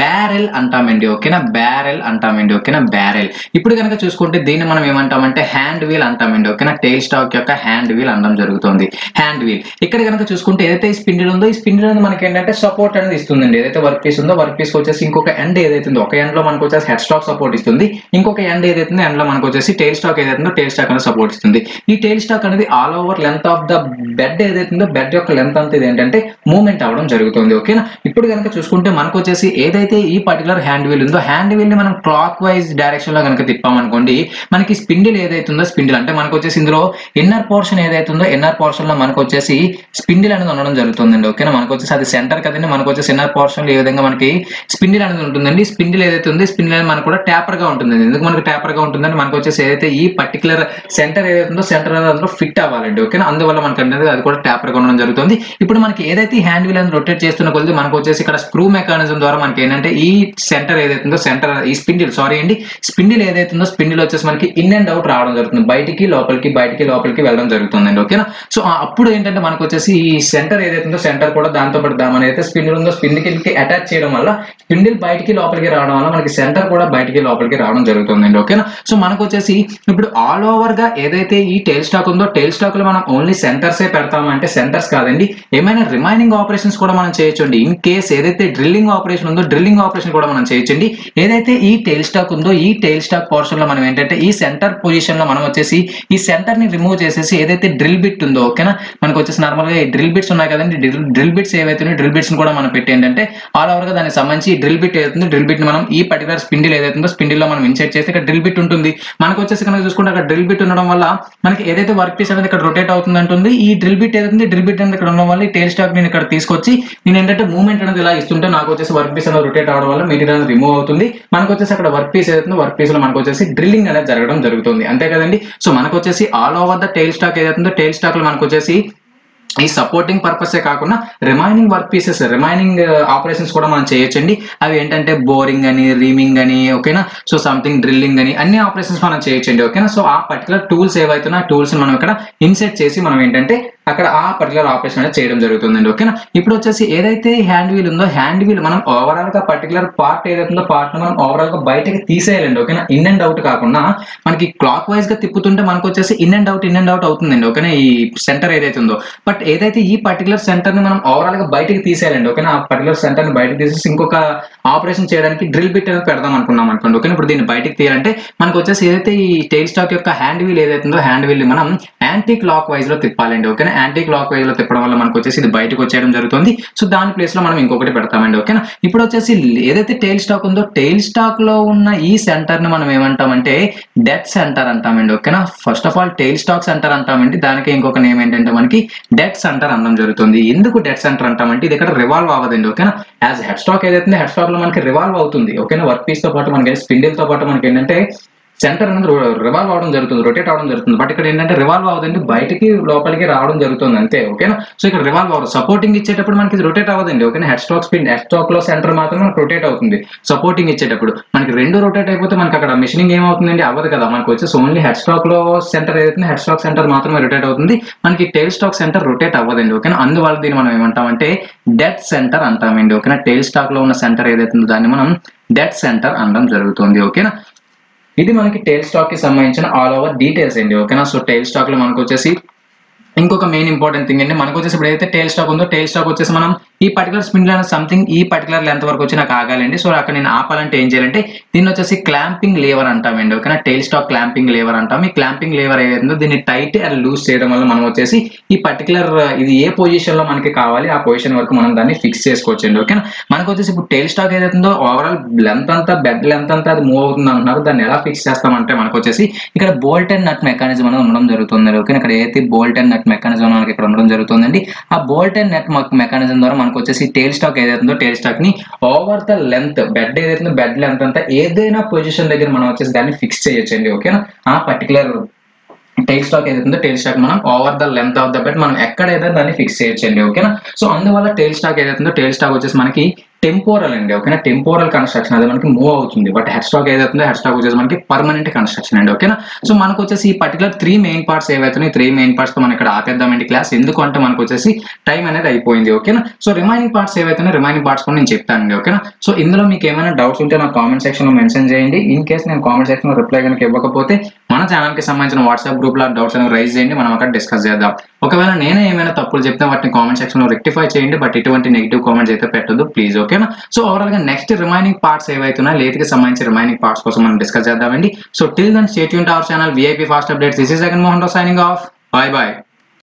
బ్యారెల్ అంటామండి. ఓకేనా, బ్యారెల్ అంటామండి. ఓకేనా, బ్యారెల్. ఇప్పుడు కనుక చూసుకుంటే దీన్ని మనం ఏమంటామంటే హ్యాండ్ వీల్ అంటామండి. ఓకేనా, టెయిల్ స్టాక్ యొక్క హ్యాండ్ వీల్ అనడం జరుగుతుంది, హ్యాండ్ వీల్. ఇక్కడ కనుక చూసుకుంటే ఏదైతే ఈ స్పిండిల్ ఉందో ఈ స్పిండిల్ అనేది మనకి ఏంటంటే సపోర్ట్ అనేది ఇస్తుందండి. ఏదైతే వర్క్ పీస్ ఉందో వర్క్ పీస్ వచ్చేసి ఇంకొక ఎండ్ ఏదైతే ఒక ఎండ్ లో మనకు వచ్చేసి హెడ్ స్టాక్ సపోర్ట్ ఇస్తుంది, ఇంకొక ఎండ్ ఏదైతుందో ఎండ్ లో మనకు వచ్చేసి టెయిల్ స్టాక్ ఏదైతుందో టెయిల్ స్టాక్ అనేది సపోర్ట్ ఇస్తుంది. ఈ టెయిల్ స్టాక్ అనేది all over length of the bed ఏదైతుందో బెడ్ యొక్క లెంత్ అంతా ఏంటంటే మూవ్మెంట్ అవ్వడం జరుగుతుంది. ఓకేనా, ఇప్పుడు కనుక చూసుకుంటే మనకు వచ్చేసి ఏదైతే ఈ పర్టికులర్ హ్యాండ్ వీల్ ఉందో హ్యాండ్ వీల్ ని మనం క్లాక్ వైజ్ డైరెక్షన్ లో కనుక తిప్పామనుకోండి మనకి స్పిండిల్ ఏదైతుందో స్పిండిల్ అంటే మనకు వచ్చేసి ఇందులో ఇన్నర్ పోర్షన్ ఏదైతుందో ఇన్నర్ పోర్షన్ లో మనకు వచ్చేసి స్పిండిల్ అనేది ఉండడం జరుగుతుందండి. ఓకేనా, మనకు వచ్చేసి అది సెంటర్ కదండి, మనకు వచ్చేసి ఇన్నర్ పోర్షన్ లో ఏ విధంగా మనకి స్పిండిల్ అనేది ఉంటుందండి. స్పిండిల్ ఏదైతే ఉంది స్పిండిల్ అనేది మనకు కూడా ట్యాపర్ గా ఉంటుంది. ఎందుకు మనకు ట్యాపర్ గా ఉంటుందని మనకు వచ్చేసి ఏదైతే ఈ పర్టికులర్ సెంటర్ ఏదైతుందో సెంటర్ అందులో ఫిట్ అవ్వాలండి. ఓకేనా, అందువల్ల మనకు అంటే అది కూడా ట్యాపర్ గా ఉండడం జరుగుతుంది. ఇప్పుడు మనకి ఏదైతే హ్యాండ్ వీల్ అని రొటేట్ చేస్తున్న కొద్ది మనకు వచ్చేసి ఇక్కడ స్క్రూ మెకానిజం ద్వారా మనకి ఏంటంటే ఈ సెంటర్ ఏదైతుందో సెంటర్ ఈ స్పిండిల్ సారీ అండి స్పిండిల్ ఏదైతుందో స్పిండిల్ వచ్చేసి మనకి ఇన్ అండ్ అవుట్ రావడం జరుగుతుంది, బయటికి లోపలికి బయటికి లోపలికి వెళ్ళడం జరుగుతుందండి. ఓకేనా, సో అప్పుడు ఏంటంటే మనకు వచ్చేసి ఈ సెంటర్ ఏదైతుందో సెంటర్ కూడా దాంతో పాటు దాని అయితే స్పిండిల్ ఉందో స్పిండిల్కి అటాచ్ చేయడం వల్ల స్పిండిల్ బయటికి లోపలికి రావడం వల్ల మనకి సెంటర్ కూడా బయటికి లోపలికి రావడం జరుగుతుందండి. ఓకేనా, సో మనకు వచ్చేసి ఇప్పుడు ఆల్ ఓవర్ గా ఏదైతే ఈ టెయిల్ స్టాక్ ఉందో టెయిల్ స్టాక్ లో మనం ఓన్లీ సెంటర్సే పెడతామంటే సెంటర్స్ కాదండి, ఏమైనా రిమైనింగ్ ఆపరేషన్స్ కూడా మనం చేయొచ్చండి. ఇన్ కేస్ ఏదైతే డ్రిల్లింగ్ ఆపరేషన్ ఉందో డ్రిల్లింగ్ ఆపరేషన్ కూడా మనం చేయొచ్చండి. ఏదైతే ఈ టెయిల్ స్టాక్ ఉందో ఈ టెయిల్ స్టాక్ పోర్షన్ లో మనం ఏంటంటే ఈ సెంటర్ పొజిషన్ లో మనం వచ్చేసి ఈ సెంటర్ ని రిమూవ్ చేసేసి ఏదైతే డ్రిల్ బిట్ ఉందో ఓకేనా మనకు వచ్చేసి నార్మల్ గా డ్రిల్ బిట్స్ ఉన్నాయి కదండి, డ్రిల్ డ్రిల్ బిట్స్ ఏవైతే డ్రిల్ బిట్స్ కూడా మనం పెట్టి ఏంటంటే ఆల్ ఓవర్ గా దానికి సంబంధించి డ్రిల్ బిట్ ఏదైతుందో డ్రిల్ బిట్ మనం ఈ పర్టికులర్ స్పిండిల్ ఏదైతుందో స్పిండిల్ లో మనం ఇన్సర్ట్ చేస్తే ఇక్కడ డ్రిల్ బిట్ ఉంటుంది. మనకు వచ్చేసి కనుక చూసుకుంటే అక్కడ డ్రిల్ బిట్ ఉండడం వల్ల మనకి ఏదైతే వర్క్ పీస్ అనేది ఇక్కడ రొటేట్ అవుతుందంటుంది. ఈ డ్రిల్ బిట్ ఏదైతే డ్రిల్ బిట్ అనేది ఇక్కడ ఉండడం వల్ల ఈ టెయిల్ స్టాక్ నేను ఇక్కడ తీసుకొచ్చి నేను ఏంటంటే మూవ్మెంట్ అనేది ఇలా ఇస్తుంటే నాకు వచ్చేసి వర్క్ పీస్ అనేది రొటేట్ అవడం వల్ల మెటీరియల్ అనేది రిమూవ్ అవుతుంది. మనకు వచ్చేసి అక్కడ వర్క్ పీస్ ఏదైతుందో వర్క్ పీస్ లో మనకు వచ్చేసి డ్రిల్లింగ్ అనేది జరగడం జరుగుతుంది, అంతే కదండి. సో మనకు వచ్చేసి all over the tail stock ఏదైతుందో టెయిల్ స్టాక్ లో మనకు వచ్చేసి ఈ సపోర్టింగ్ పర్పసే కాకుండా remaining work pieces remaining operations కూడా మనం చేయొచ్చండి. అవి ఏంటంటే బోరింగ్ అని రీమింగ్ అని ఓకేనా సో సంథింగ్ డ్రిల్లింగ్ అని అన్ని ఆపరేషన్స్ మనం చేయొచ్చండి. ఓకేనా, సో ఆ పర్టికులర్ టూల్స్ ఏవైతున్నా టూల్స్ మనం ఇక్కడ ఇన్సర్ట్ చేసి మనం ఏంటంటే అక్కడ ఆ పర్టికులర్ ఆపరేషన్ అనేది చేయడం జరుగుతుందండి. ఓకేనా, ఇప్పుడు వచ్చేసి ఏదైతే హ్యాండ్ వీల్ ఉందో హ్యాండ్ వీల్ మనం ఓవరాల్ గా పర్టికులర్ పార్ట్ ఏదైతుందో పార్ట్ మనం ఓవరాల్ గా బయటకి తీసేయాలండి. ఓకేనా, ఇన్ అండ్ అవుట్ కాకుండా మనకి క్లాక్ వైజ్ గా తిప్పుతుంటే మనకు వచ్చేసి in and out in and out అవుతుందండి. ఓకేనా, ఈ సెంటర్ ఏదైతే ఉందో బట్ ఏదైతే ఈ పర్టికులర్ సెంటర్ ని మనం ఓవరాల్ గా బయటకి తీసేయాలండి. ఓకేనా, ఆ పర్టికులర్ సెంటర్ ని బయటకు తీసేసి ఇంకొక ఆపరేషన్ చేయడానికి డ్రిల్ బిట్ అనేది పెడదాం అనుకున్నాం అనుకోండి. ఓకేనా, ఇప్పుడు దీన్ని బయటకు తీయాలంటే మనకు వచ్చేసి ఏదైతే ఈ టెయిల్ స్టాక్ యొక్క హ్యాండ్ వీల్ ఏదైతుందో హ్యాండ్ వీల్ ని మనం యాంటీ క్లాక్ వైజ్ లో తిప్పాలండి. ఓకేనా, యాంటీ క్లాక్ వైజ్ లో తిప్పడం వల్ల మనకు వచ్చేసి ఇది బయటకు వచ్చేయడం జరుగుతుంది. సో దాని ప్లేస్ లో మనం ఇంకొకటి పెడతామండి. ఓకేనా, ఇప్పుడు వచ్చేసి ఏదైతే టెయిల్ స్టాక్ ఉందో టెయిల్ స్టాక్ లో ఉన్న ఈ సెంటర్ ని మనం ఏమంటామంటే డెత్ సెంటర్ అంటామండి. ఓకేనా, first of all tail stock centre అంటామండి, దానికి ఇంకొక నేమ్ ఏంటంటే మనకి డెత్ సెంటర్ అనడం జరుగుతుంది. ఎందుకు డెత్ సెంటర్ అంటామంటే ఇది ఇక్కడ రివాల్వ్ అవ్వదండి. ఓకేనా, యాజ్ హెడ్ స్టాక్ ఏదైతే హెడ్ స్టాక్ లో మనకి రివాల్వ్ అవుతుంది. ఓకేనా, వర్క్ పీస్ తో పాటు మనకి స్పిండిల్ తో పాటు మనకి ఏంటంటే సెంటర్ అనేది రివాల్వ్ అవడం జరుగుతుంది, రొటేట్ అవడం జరుగుతుంది. బట్ ఇక్కడ ఏంటంటే రివాల్వ్ అవ్వదండి, బయటకి లోపలికి రావడం జరుగుతుంది అంతే, ఓకేనా. సో ఇక్కడ రివాల్వ్ అవ్వదు, సపోర్టింగ్ ఇచ్చేటప్పుడు మనకి రొటేట్ అవ్వదండి, ఓకేనా. Head stock spin head stock లో సెంటర్ మాత్రం మనకు రొటేట్ అవుతుంది, సపోర్టింగ్ ఇచ్చేటప్పుడు. మనకి రెండు రొటేట్ అయిపోతే మనకి అక్కడ మిషనింగ్ ఏమవుతుందండి, అవ్వదు కదా. మనకు వచ్చేసి ఓన్లీ హెడ్ స్టాక్ లో సెంటర్ ఏదైతే హెడ్ స్టాక్ సెంటర్ మాత్రమే రొటేట్ అవుతుంది, మనకి టెయిల్ స్టాక్ సెంటర్ రొటేట్ అవ్వదండి, ఓకేనా. అందువల్ల దీన్ని మనం ఏమంటామంటే డెత్ సెంటర్ అంటామండి, ఓకేనా. టెయిల్ స్టాక్ లో ఉన్న సెంటర్ ఏదైతే దాన్ని మనం డెత్ సెంటర్ అనడం జరుగుతుంది, ఓకేనా. ఇది మనకి టెయిల్ స్టాక్ కి సంబంధించిన ఆల్ ఓవర్ డీటెయిల్స్ అండి, ఓకేనా. సో టెయిల్ స్టాక్ లో మనకు వచ్చేసి ఇంకొక మెయిన్ ఇంపార్టెంట్ థింగ్ అండి, మనకు వచ్చేసి ఇప్పుడు ఏదైతే టెయిల్ స్టాక్ ఉందో టెయిల్ స్టాక్ వచ్చేసి మనం ఈ పర్టికులర్ స్పిన్ అనేది సంథింగ్ ఈ పర్టికులర్ లెంత్ వరకు వచ్చి నాకు ఆగాలండి. సో అక్కడ నేను ఆపాలంటే ఏం చేయాలంటే దీన్ని వచ్చేసి క్లాంపింగ్ లేవర్ అంటామండి, ఓకేనా. టెయిల్ స్టాక్ క్లాంపింగ్ లేవర్ అంటాం. ఈ క్లాంపింగ్ లేవర్ ఏదైతుందో దీన్ని టైట్ అండ్ లూజ్ చేయడం వల్ల మనం వచ్చేసి ఈ పర్టికులర్ ఇది ఏ పొజిషన్ లో మనకి కావాలి ఆ పొజిషన్ వరకు మనం దాన్ని ఫిక్స్ చేసుకోవచ్చండి, ఓకేనా. మనకు వచ్చేసి ఇప్పుడు టెయిల్ స్టాక్ ఏదైతుందో ఓవరాల్ లెంత్ అంతా బెడ్ లెంత్ అంతా అది మూవ్ అవుతుంది అంటున్నారు. దాన్ని ఎలా ఫిక్స్ చేస్తామంటే మనకు వచ్చేసి ఇక్కడ బోల్ట్ అండ్ నట్ మెకానిజం అనేది ఉండడం జరుగుతుంది, ఓకేనా. ఇక్కడ ఏదైతే బోల్ట్ అండ్ నట్ మెకానిజం మనకి ఇక్కడ ఉండడం జరుగుతుందండి, ఆ బోల్ట్ అండ్ నట్ మెకానిజం ద్వారా మనకు వచ్చేసి టెయిల్ స్టాక్ ఏదైతుందో టెయిల్ స్టాక్ ని ఓవర్ ద లెంత్ బెడ్ ఏదైతుందో బెడ్ లెంత్ అంతా ఏదైనా పొజిషన్ దగ్గర మనం వచ్చేసి దాన్ని ఫిక్స్ చేయొచ్చండి, ఓకేనా. ఆ పర్టికులర్ టెయిల్ స్టాక్ ఏదైతుందో టెయిల్ స్టాక్ మనం over the length of the bed మనం ఎక్కడైతే దాన్ని ఫిక్స్ చేయొచ్చండి, ఓకేనా. సో అందువల్ల టెయిల్ స్టాక్ ఏదైతుందో టెయిల్ స్టాక్ వచ్చేసి మనకి టెంపోరల్ అండి, ఓకేనా. టెంపోరల్ కన్స్ట్రక్షన్ అది మనకి మూవ్ అవుతుంది. బట్ హెడ్ స్టాక్ ఏదైతుందో హెడ్ స్టాక్ వచ్చేసి మనకి పర్మనెంట్ కన్స్ట్రక్షన్ అండి, ఓకేనా. సో మనకు వచ్చేసి ఈ పర్టికులర్ త్రీ మెయిన్ పార్ట్స్ ఏవైతున్నాయి త్రీ మెయిన్ పార్ట్స్ తో మనం ఇక్కడ ఆపేద్దామండి క్లాస్, ఎందుకంటే మనకు వచ్చేసి టైం అనేది అయిపోయింది, ఓకేనా. సో రిమైనింగ్ పార్ట్స్ ఏవైతున్నాయి రిమైనింగ్ పార్ట్స్ కూడా నేను చెప్తానండి, ఓకేనా. సో ఇందులో మీకు ఏమైనా డౌట్స్ ఉంటే నా కామెంట్ సెక్షన్ లో మెన్షన్ చేయండి. ఇన్ కేసు నేను కామెంట్ సెక్షన్ లో రిప్లై కనుక ఇవ్వకపోతే మన ఛానల్ కి సంబంధించిన వాట్సాప్ గ్రూప్ లో డౌట్స్ అనేవి రైజ్ చేయండి, మనం అక్కడ డిస్కస్ చేద్దాం. ఒకవేళ నేనే ఏమైనా తప్పులు చెప్తే వాటిని కామెంట్ సెక్షన్ లో రెక్టిఫై చేయండి, బట్ ఎటువంటి నెగిటివ్ కామెంట్స్ అయితే పెట్టద్దు ప్లీజ్, ఓకేనా. సో ఓవరాల్ గా నెక్స్ట్ రిమైనింగ్ పార్ట్స్ ఏవైతున్నాయి లేట్ కి సంబంధించి రిమైనింగ్ పార్ట్స్ కోసం మనం డిస్కస్ చేద్దామండి. So till then stay tuned to our channel VIP fast updates. This is Ajay Mohan signing off. Bye by.